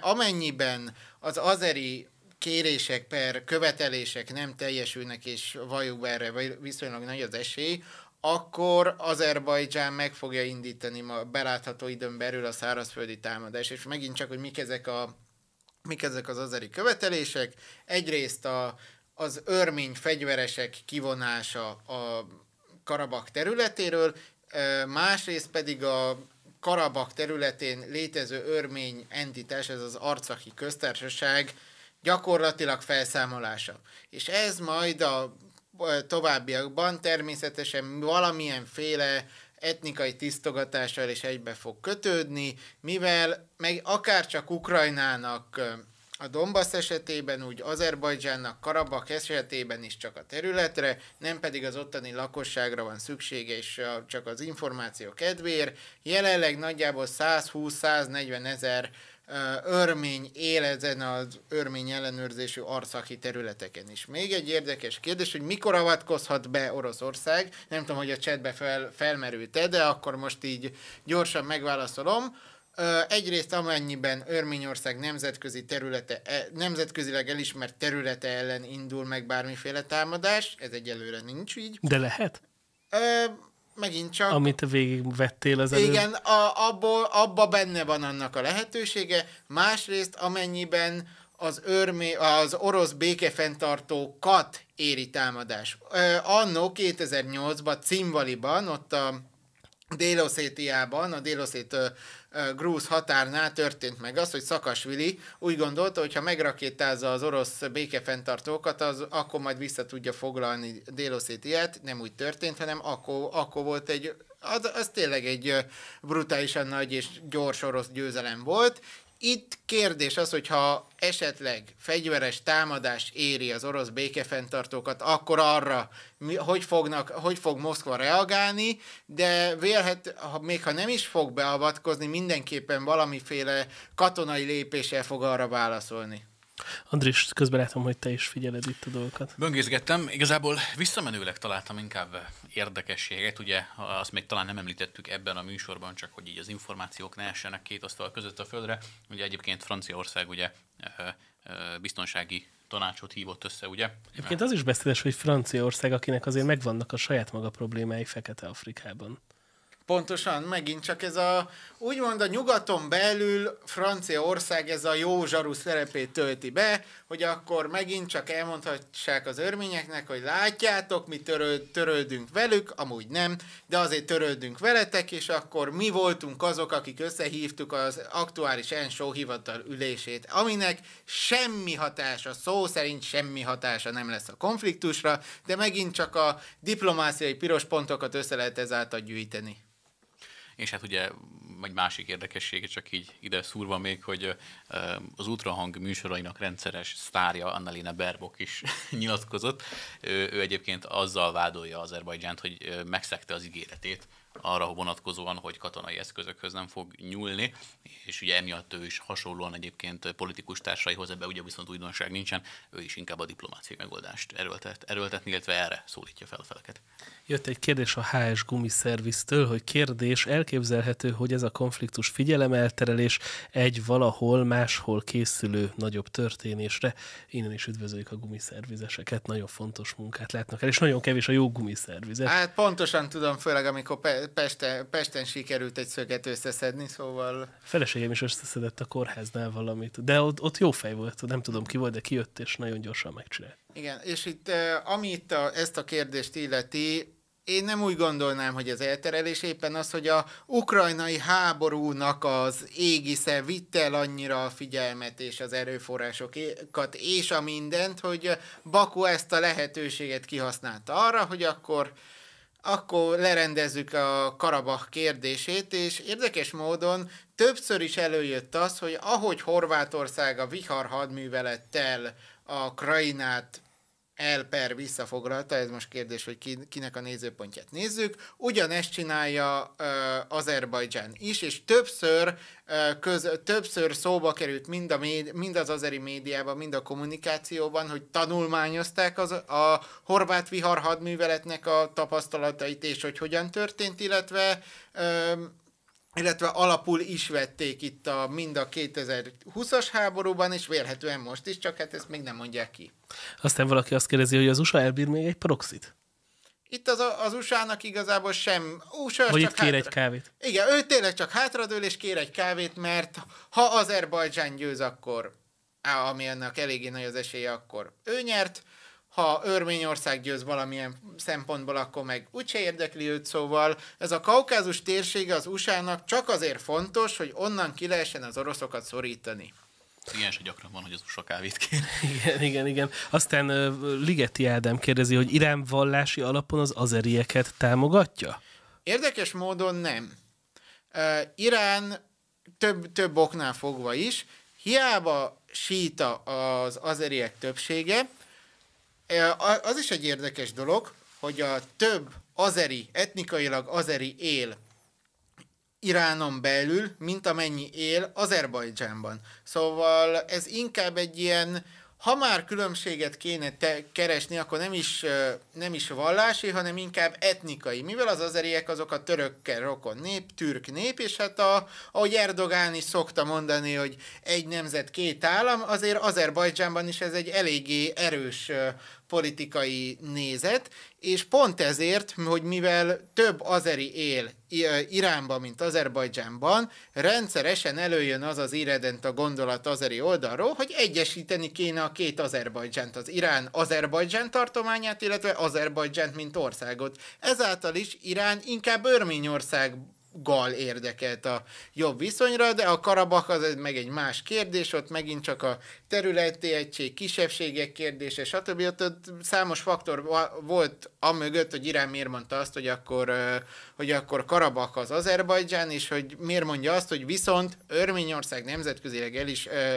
amennyiben az azeri kérések per követelések nem teljesülnek, és valljuk be, erre viszonylag nagy az esély, akkor Azerbajdzsán meg fogja indítani a belátható időn belül a szárazföldi támadást, és megint csak, hogy mik ezek az azeri követelések. Egyrészt az örmény fegyveresek kivonása a Karabak területéről, másrészt pedig a Karabak területén létező örmény entitás, ez az Arcahi köztársaság gyakorlatilag felszámolása. És ez majd a továbbiakban természetesen valamilyenféle etnikai tisztogatással is egybe fog kötődni, mivel meg akárcsak Ukrajnának a Donbass esetében, úgy Azerbajdzsánnak Karabak esetében is csak a területre, nem pedig az ottani lakosságra van szüksége, és csak az információ kedvéért. Jelenleg nagyjából 120-140 ezer örmény él ezen az örmény ellenőrzésű arcahi területeken is. Még egy érdekes kérdés, hogy mikor avatkozhat be Oroszország? Nem tudom, hogy a chatbe felmerült-e, de akkor most így gyorsan megválaszolom. Egyrészt amennyiben Örményország nemzetközileg elismert területe ellen indul meg bármiféle támadás, ez egyelőre nincs így. De lehet? Megint csak... Amit végigvettél az előbb. Igen, abba benne van annak a lehetősége. Másrészt amennyiben az orosz békefenntartókat éri támadás. Anno 2008-ban Cimvaliban, ott a Dél-Oszétiában, a dél-oszét grúz határnál történt meg az, hogy Szakasvili úgy gondolta, hogy ha megrakétázza az orosz békefenntartókat, akkor majd vissza tudja foglalni Dél-Oszétiát. Nem úgy történt, hanem akkor volt az tényleg egy brutálisan nagy és gyors orosz győzelem volt. Itt kérdés az, hogyha esetleg fegyveres támadás éri az orosz békefenntartókat, akkor arra, hogy fog Moszkva reagálni, de még ha nem is fog beavatkozni, mindenképpen valamiféle katonai lépéssel fog arra válaszolni. Andris, közben látom, hogy te is figyeled itt a dolgokat. Böngészgettem. Igazából visszamenőleg találtam inkább érdekességet. Ugye azt még talán nem említettük ebben a műsorban, csak hogy így az információk ne essenek két asztal között a földre. Ugye egyébként Franciaország ugye biztonsági tanácsot hívott össze, ugye? Egyébként az is beszédes, hogy Franciaország, akinek azért megvannak a saját maga problémái Fekete-Afrikában. Pontosan, megint csak ez a, úgymond a nyugaton belül Franciaország ez a jó zsaru szerepét tölti be, hogy akkor megint csak elmondhassák az örményeknek, hogy látjátok, mi törődünk velük, amúgy nem, de azért törődünk veletek, és akkor mi voltunk azok, akik összehívtuk az aktuális ENSZ hivatal ülését, aminek semmi hatása, szó szerint semmi hatása nem lesz a konfliktusra, de megint csak a diplomáciai piros pontokat össze lehet ezáltal gyűjteni. És hát ugye egy másik érdekessége, csak így ide szúrva még, hogy az Ultrahang műsorainak rendszeres sztárja Annalena Baerbock is nyilatkozott. Ő egyébként azzal vádolja Azerbajdzsánt, hogy megszegte az ígéretét arra vonatkozóan, hogy katonai eszközökhöz nem fog nyúlni, és ugye emiatt ő is hasonlóan egyébként politikus társaihoz, ebben ugye viszont újdonság nincsen, ő is inkább a diplomáciai megoldást erőltetni, illetve erre szólítja fel a feleket. Jött egy kérdés a HS gumiszerviztől, hogy kérdés, elképzelhető, hogy ez a konfliktus figyelemelterelés egy valahol máshol készülő nagyobb történésre. Innen is üdvözöljük a gumiszervizeseket, nagyon fontos munkát látnak el, és nagyon kevés a jó gumiszervizet. Hát pontosan tudom, főleg amikor Pesten sikerült egy szöget összeszedni, szóval... A feleségem is összeszedett a kórháznál valamit, de ott jó fej volt, nem tudom ki volt, de kijött, és nagyon gyorsan megcsinált. Igen, és itt, ami itt ezt a kérdést illeti, én nem úgy gondolnám, hogy az elterelés éppen az, hogy a ukrajnai háborúnak az égisze vitte el annyira a figyelmet és az erőforrásokat és a mindent, hogy Bakú ezt a lehetőséget kihasználta arra, hogy akkor lerendezzük a Karabah kérdését, és érdekes módon többször is előjött az, hogy ahogy Horvátország a Vihar hadművelettel a Krajinát visszafoglalta, ez most kérdés, hogy kinek a nézőpontját nézzük, ugyanezt csinálja Azerbajdzsán is, és többször szóba került mind az azeri médiában, mind a kommunikációban, hogy tanulmányozták a horvát vihar hadműveletnek a tapasztalatait, és hogy hogyan történt, illetve alapul is vették itt mind a 2020-as háborúban, és vélhetően most is, csak hát ezt még nem mondják ki. Aztán valaki azt kérdezi, hogy az USA elbír még egy proxit? Itt az USA-nak igazából sem... Hogy itt kér egy kávét. Igen, ő tényleg csak hátradől, és kér egy kávét, mert ha Azerbajdzsán győz, akkor, ami annak eléggé nagy az esélye, akkor ő nyert, ha Örményország győz valamilyen szempontból, akkor meg úgyse érdekli őt, szóval ez a Kaukázus térsége az USA-nak csak azért fontos, hogy onnan ki lehessen az oroszokat szorítani. Igen, se gyakran van, hogy az USA kávét kér. Igen. Aztán Ligeti Ádám kérdezi, hogy Irán vallási alapon az azerieket támogatja? Érdekes módon nem. Irán több oknál fogva is, hiába síta az azeriek többsége. Az is egy érdekes dolog, hogy a több azeri, etnikailag azeri él Iránon belül, mint amennyi él Azerbajdzsánban. Szóval ez inkább egy ilyen, ha már különbséget kéne keresni, akkor nem is vallási, hanem inkább etnikai. Mivel az azeriek azok a törökkel rokon nép, türk nép, és hát ahogy Erdogan is szokta mondani, hogy egy nemzet, két állam, azért Azerbajdzsánban is ez egy eléggé erős politikai nézet, és pont ezért, hogy mivel több azeri él Iránban, mint Azerbajdzsánban, rendszeresen előjön az az irredent a gondolat azeri oldalról, hogy egyesíteni kéne a két Azerbajdzsánt, az Irán-Azerbajdzsán tartományát, illetve Azerbajdzsánt, mint országot. Ezáltal is Irán inkább Örményországgal érdekelt a jobb viszonyra, de a Karabah az meg egy más kérdés, ott megint csak a területi egység, kisebbségek kérdése, stb. Ott számos faktor volt amögött, hogy Irán miért mondta azt, hogy akkor Karabah az Azerbajdzsán, és hogy miért mondja azt, hogy viszont Örményország nemzetközileg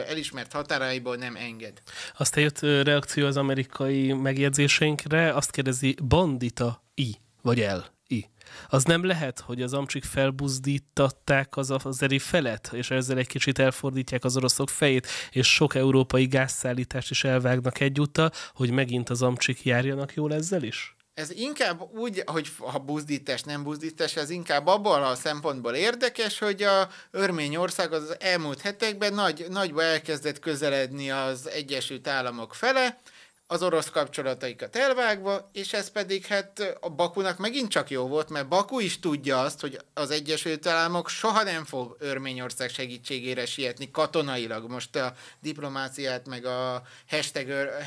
elismert határaiból nem enged. Aztán jött reakció az amerikai megjegyzéseinkre, azt kérdezi, bandita I, vagy L I. Az nem lehet, hogy az amcsik felbuzdították az azeri felet, és ezzel egy kicsit elfordítják az oroszok fejét, és sok európai gázszállítást is elvágnak egyúttal, hogy megint az amcsik járjanak jól ezzel is? Ez inkább úgy, hogy ha buzdítás, nem buzdítás, ez inkább abban a szempontból érdekes, hogy a Örményország az elmúlt hetekben nagyba elkezdett közeledni az Egyesült Államok fele, az orosz kapcsolataikat elvágva, és ez pedig hát a Bakunak megint csak jó volt, mert Baku is tudja azt, hogy az Egyesült Államok soha nem fog Örményország segítségére sietni katonailag. Most a diplomáciát, meg a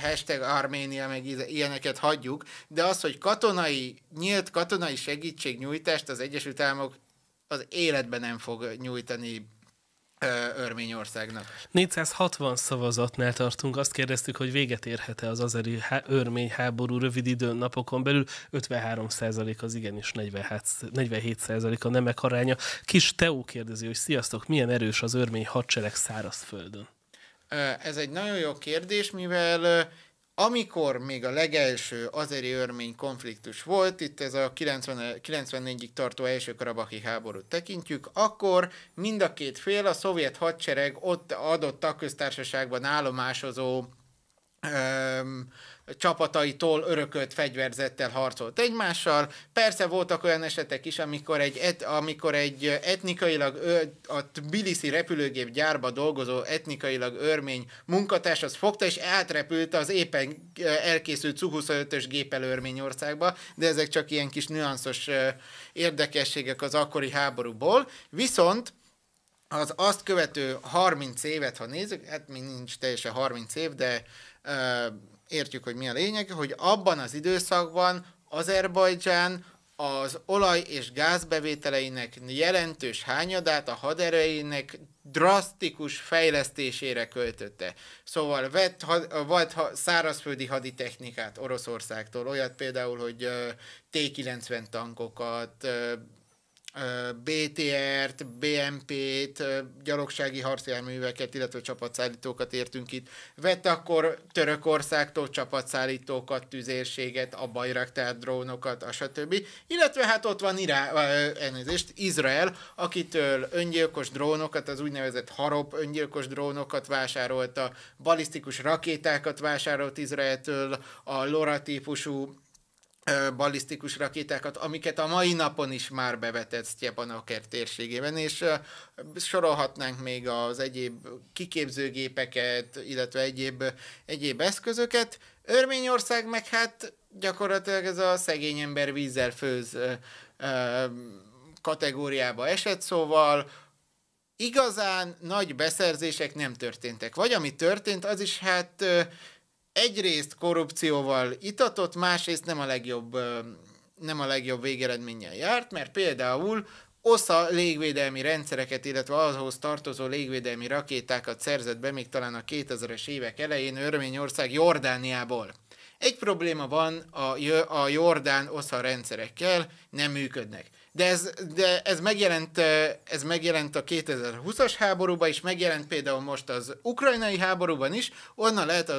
hashtag Arménia, meg ilyeneket hagyjuk, de az, hogy nyílt katonai segítségnyújtást az Egyesült Államok az életben nem fog nyújtani Örményországnak. 460 szavazatnál tartunk, azt kérdeztük, hogy véget érhet-e az azeri örmény háború rövid időn napokon belül, 53% az igenis, 47% a nemek aránya. Kis Teó kérdezi, hogy sziasztok, milyen erős az örmény hadsereg szárazföldön? Ez egy nagyon jó kérdés, mivel amikor még a legelső azeri örmény konfliktus volt, itt ez a 94-ig tartó első karabahi háborút tekintjük, akkor mind a két fél a szovjet hadsereg ott adott tagköztársaságban állomásozó csapataitól örökölt fegyverzettel harcolt egymással. Persze voltak olyan esetek is, amikor egy etnikailag a tbilisi repülőgép gyárba dolgozó etnikailag örmény munkatárs az fogta és átrepült az éppen elkészült Su-25-ös géppel Örményországba, de ezek csak ilyen kis nüanszos érdekességek az akkori háborúból. Viszont az azt követő 30 évet, ha nézzük, hát még nincs teljesen 30 év, de értjük, hogy mi a lényeg, hogy abban az időszakban Azerbajdzsán az olaj- és gázbevételeinek jelentős hányadát a haderejének drasztikus fejlesztésére költötte. Szóval vett szárazföldi haditechnikát Oroszországtól, olyat például, hogy T-90 tankokat, BTR-t, BMP-t, gyalogsági harcjárműveket, illetve csapatszállítókat értünk itt. Vett akkor Törökországtól csapatszállítókat, tüzérséget, a Bayraktar drónokat, stb. Illetve hát ott van Izrael, akitől öngyilkos drónokat, az úgynevezett Harop öngyilkos drónokat vásárolta, balisztikus rakétákat vásárolt Izraeltől, a Lora típusú ballisztikus rakétákat, amiket a mai napon is már bevetett Sztyepanakert térségében, és sorolhatnánk még az egyéb kiképzőgépeket, illetve egyéb eszközöket. Örményország meg hát gyakorlatilag ez a szegény ember vízzel főz kategóriába esett, szóval igazán nagy beszerzések nem történtek. Vagy ami történt, az is hát egyrészt korrupcióval itatott, másrészt nem a legjobb végeredménnyel járt, mert például OSA légvédelmi rendszereket, illetve ahhoz tartozó légvédelmi rakétákat szerzett be még talán a 2000-es évek elején Örményország Jordániából. Egy probléma van a jordán OSA rendszerekkel, nem működnek. De ez megjelent a 2020-as háborúban is, megjelent például most az ukrajnai háborúban is, onnan lehet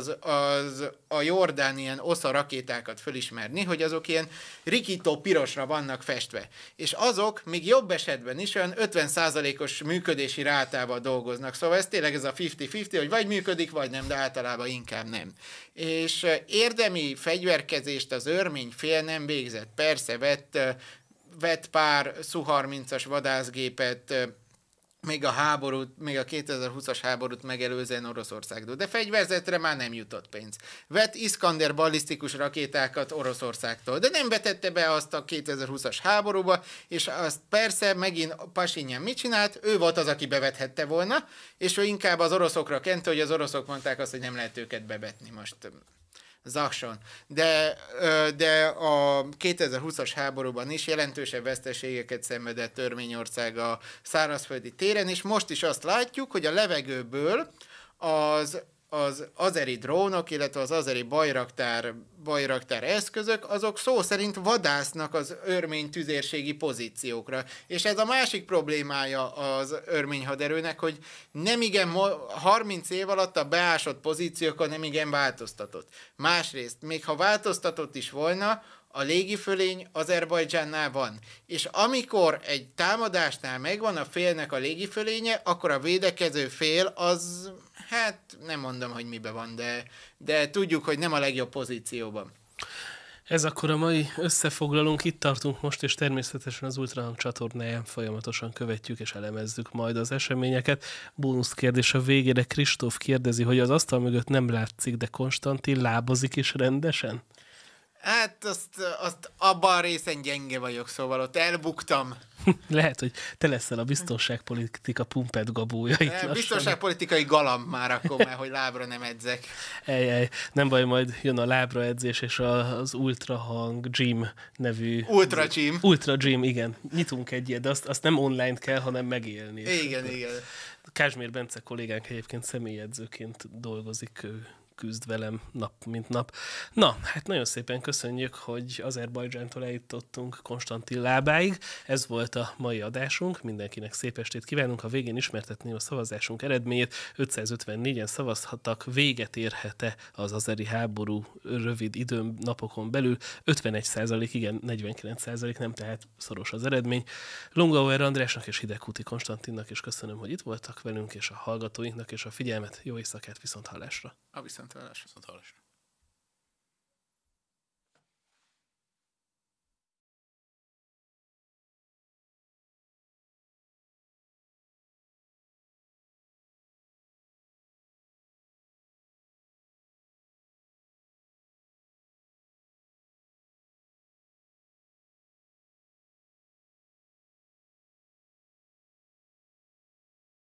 a jordán ilyen osza rakétákat fölismerni, hogy azok ilyen rikító pirosra vannak festve. És azok még jobb esetben is olyan 50%-os működési rátával dolgoznak. Szóval ez tényleg ez a 50-50, hogy vagy működik, vagy nem, de általában inkább nem. És érdemi fegyverkezést az örmény fél nem végzett. Persze vett pár Su-30-as vadászgépet, még a 2020-as háborút megelőzően Oroszországtól, de fegyverzetre már nem jutott pénz. Vett Iskander ballisztikus rakétákat Oroszországtól, de nem vetette be azt a 2020-as háborúba, és azt persze megint Pasinján mit csinált? Ő volt az, aki bevethette volna, és ő inkább az oroszokra kent, hogy az oroszok mondták azt, hogy nem lehet őket bevetni most. Zakson. De a 2020-as háborúban is jelentősebb veszteségeket szenvedett Örményország a szárazföldi téren, és most is azt látjuk, hogy a levegőből az azeri drónok, illetve az azeri Bayraktar eszközök, azok szó szerint vadásznak az örmény tüzérségi pozíciókra. És ez a másik problémája az örmény haderőnek, hogy nem igen 30 év alatt a beásott pozíciókon nem igen változtatott. Másrészt, még ha változtatott is volna, a légifölény Azerbajdzsánnál van. És amikor egy támadásnál megvan a félnek a légifölénye, akkor a védekező fél az, hát nem mondom, hogy mibe van, de tudjuk, hogy nem a legjobb pozícióban. Ez akkor a mai összefoglalónk, itt tartunk most, és természetesen az Ultrahang csatornáján folyamatosan követjük és elemezzük majd az eseményeket. Bónusz kérdés a végére, Kristóf kérdezi, hogy az asztal mögött nem látszik, de Konstantin lábozik is rendesen? Hát azt abban a részen gyenge vagyok, szóval ott elbuktam. Lehet, hogy te leszel a biztonságpolitika pumped gabója itt lassan. Biztonságpolitikai galamb már akkor, mert hogy lábra nem edzek. Nem baj, majd jön a lábra edzés és az Ultrahang Gym nevű... Ultra Gym. Ultra Gym, igen. Nyitunk egy ilyet, de azt nem online kell, hanem megélni. Igen, igen. Kázsmér Bence kollégánk egyébként személyedzőként dolgozik, ő küzd velem nap, mint nap. Na, hát nagyon szépen köszönjük, hogy Azerbajdzsántól eljutottunk Konstantin lábáig. Ez volt a mai adásunk. Mindenkinek szép estét kívánunk. A végén ismertetném a szavazásunk eredményét. 554-en szavazhattak, véget érhet-e az azeri háború rövid időn, napokon belül. 51% igen, 49% nem, tehát szoros az eredmény. Longauer Andrásnak és Hidegkuti Konstantinnak is köszönöm, hogy itt voltak velünk, és a hallgatóinknak és a figyelmet. Jó éjszakát, viszont hallásra! A viszontlátásra.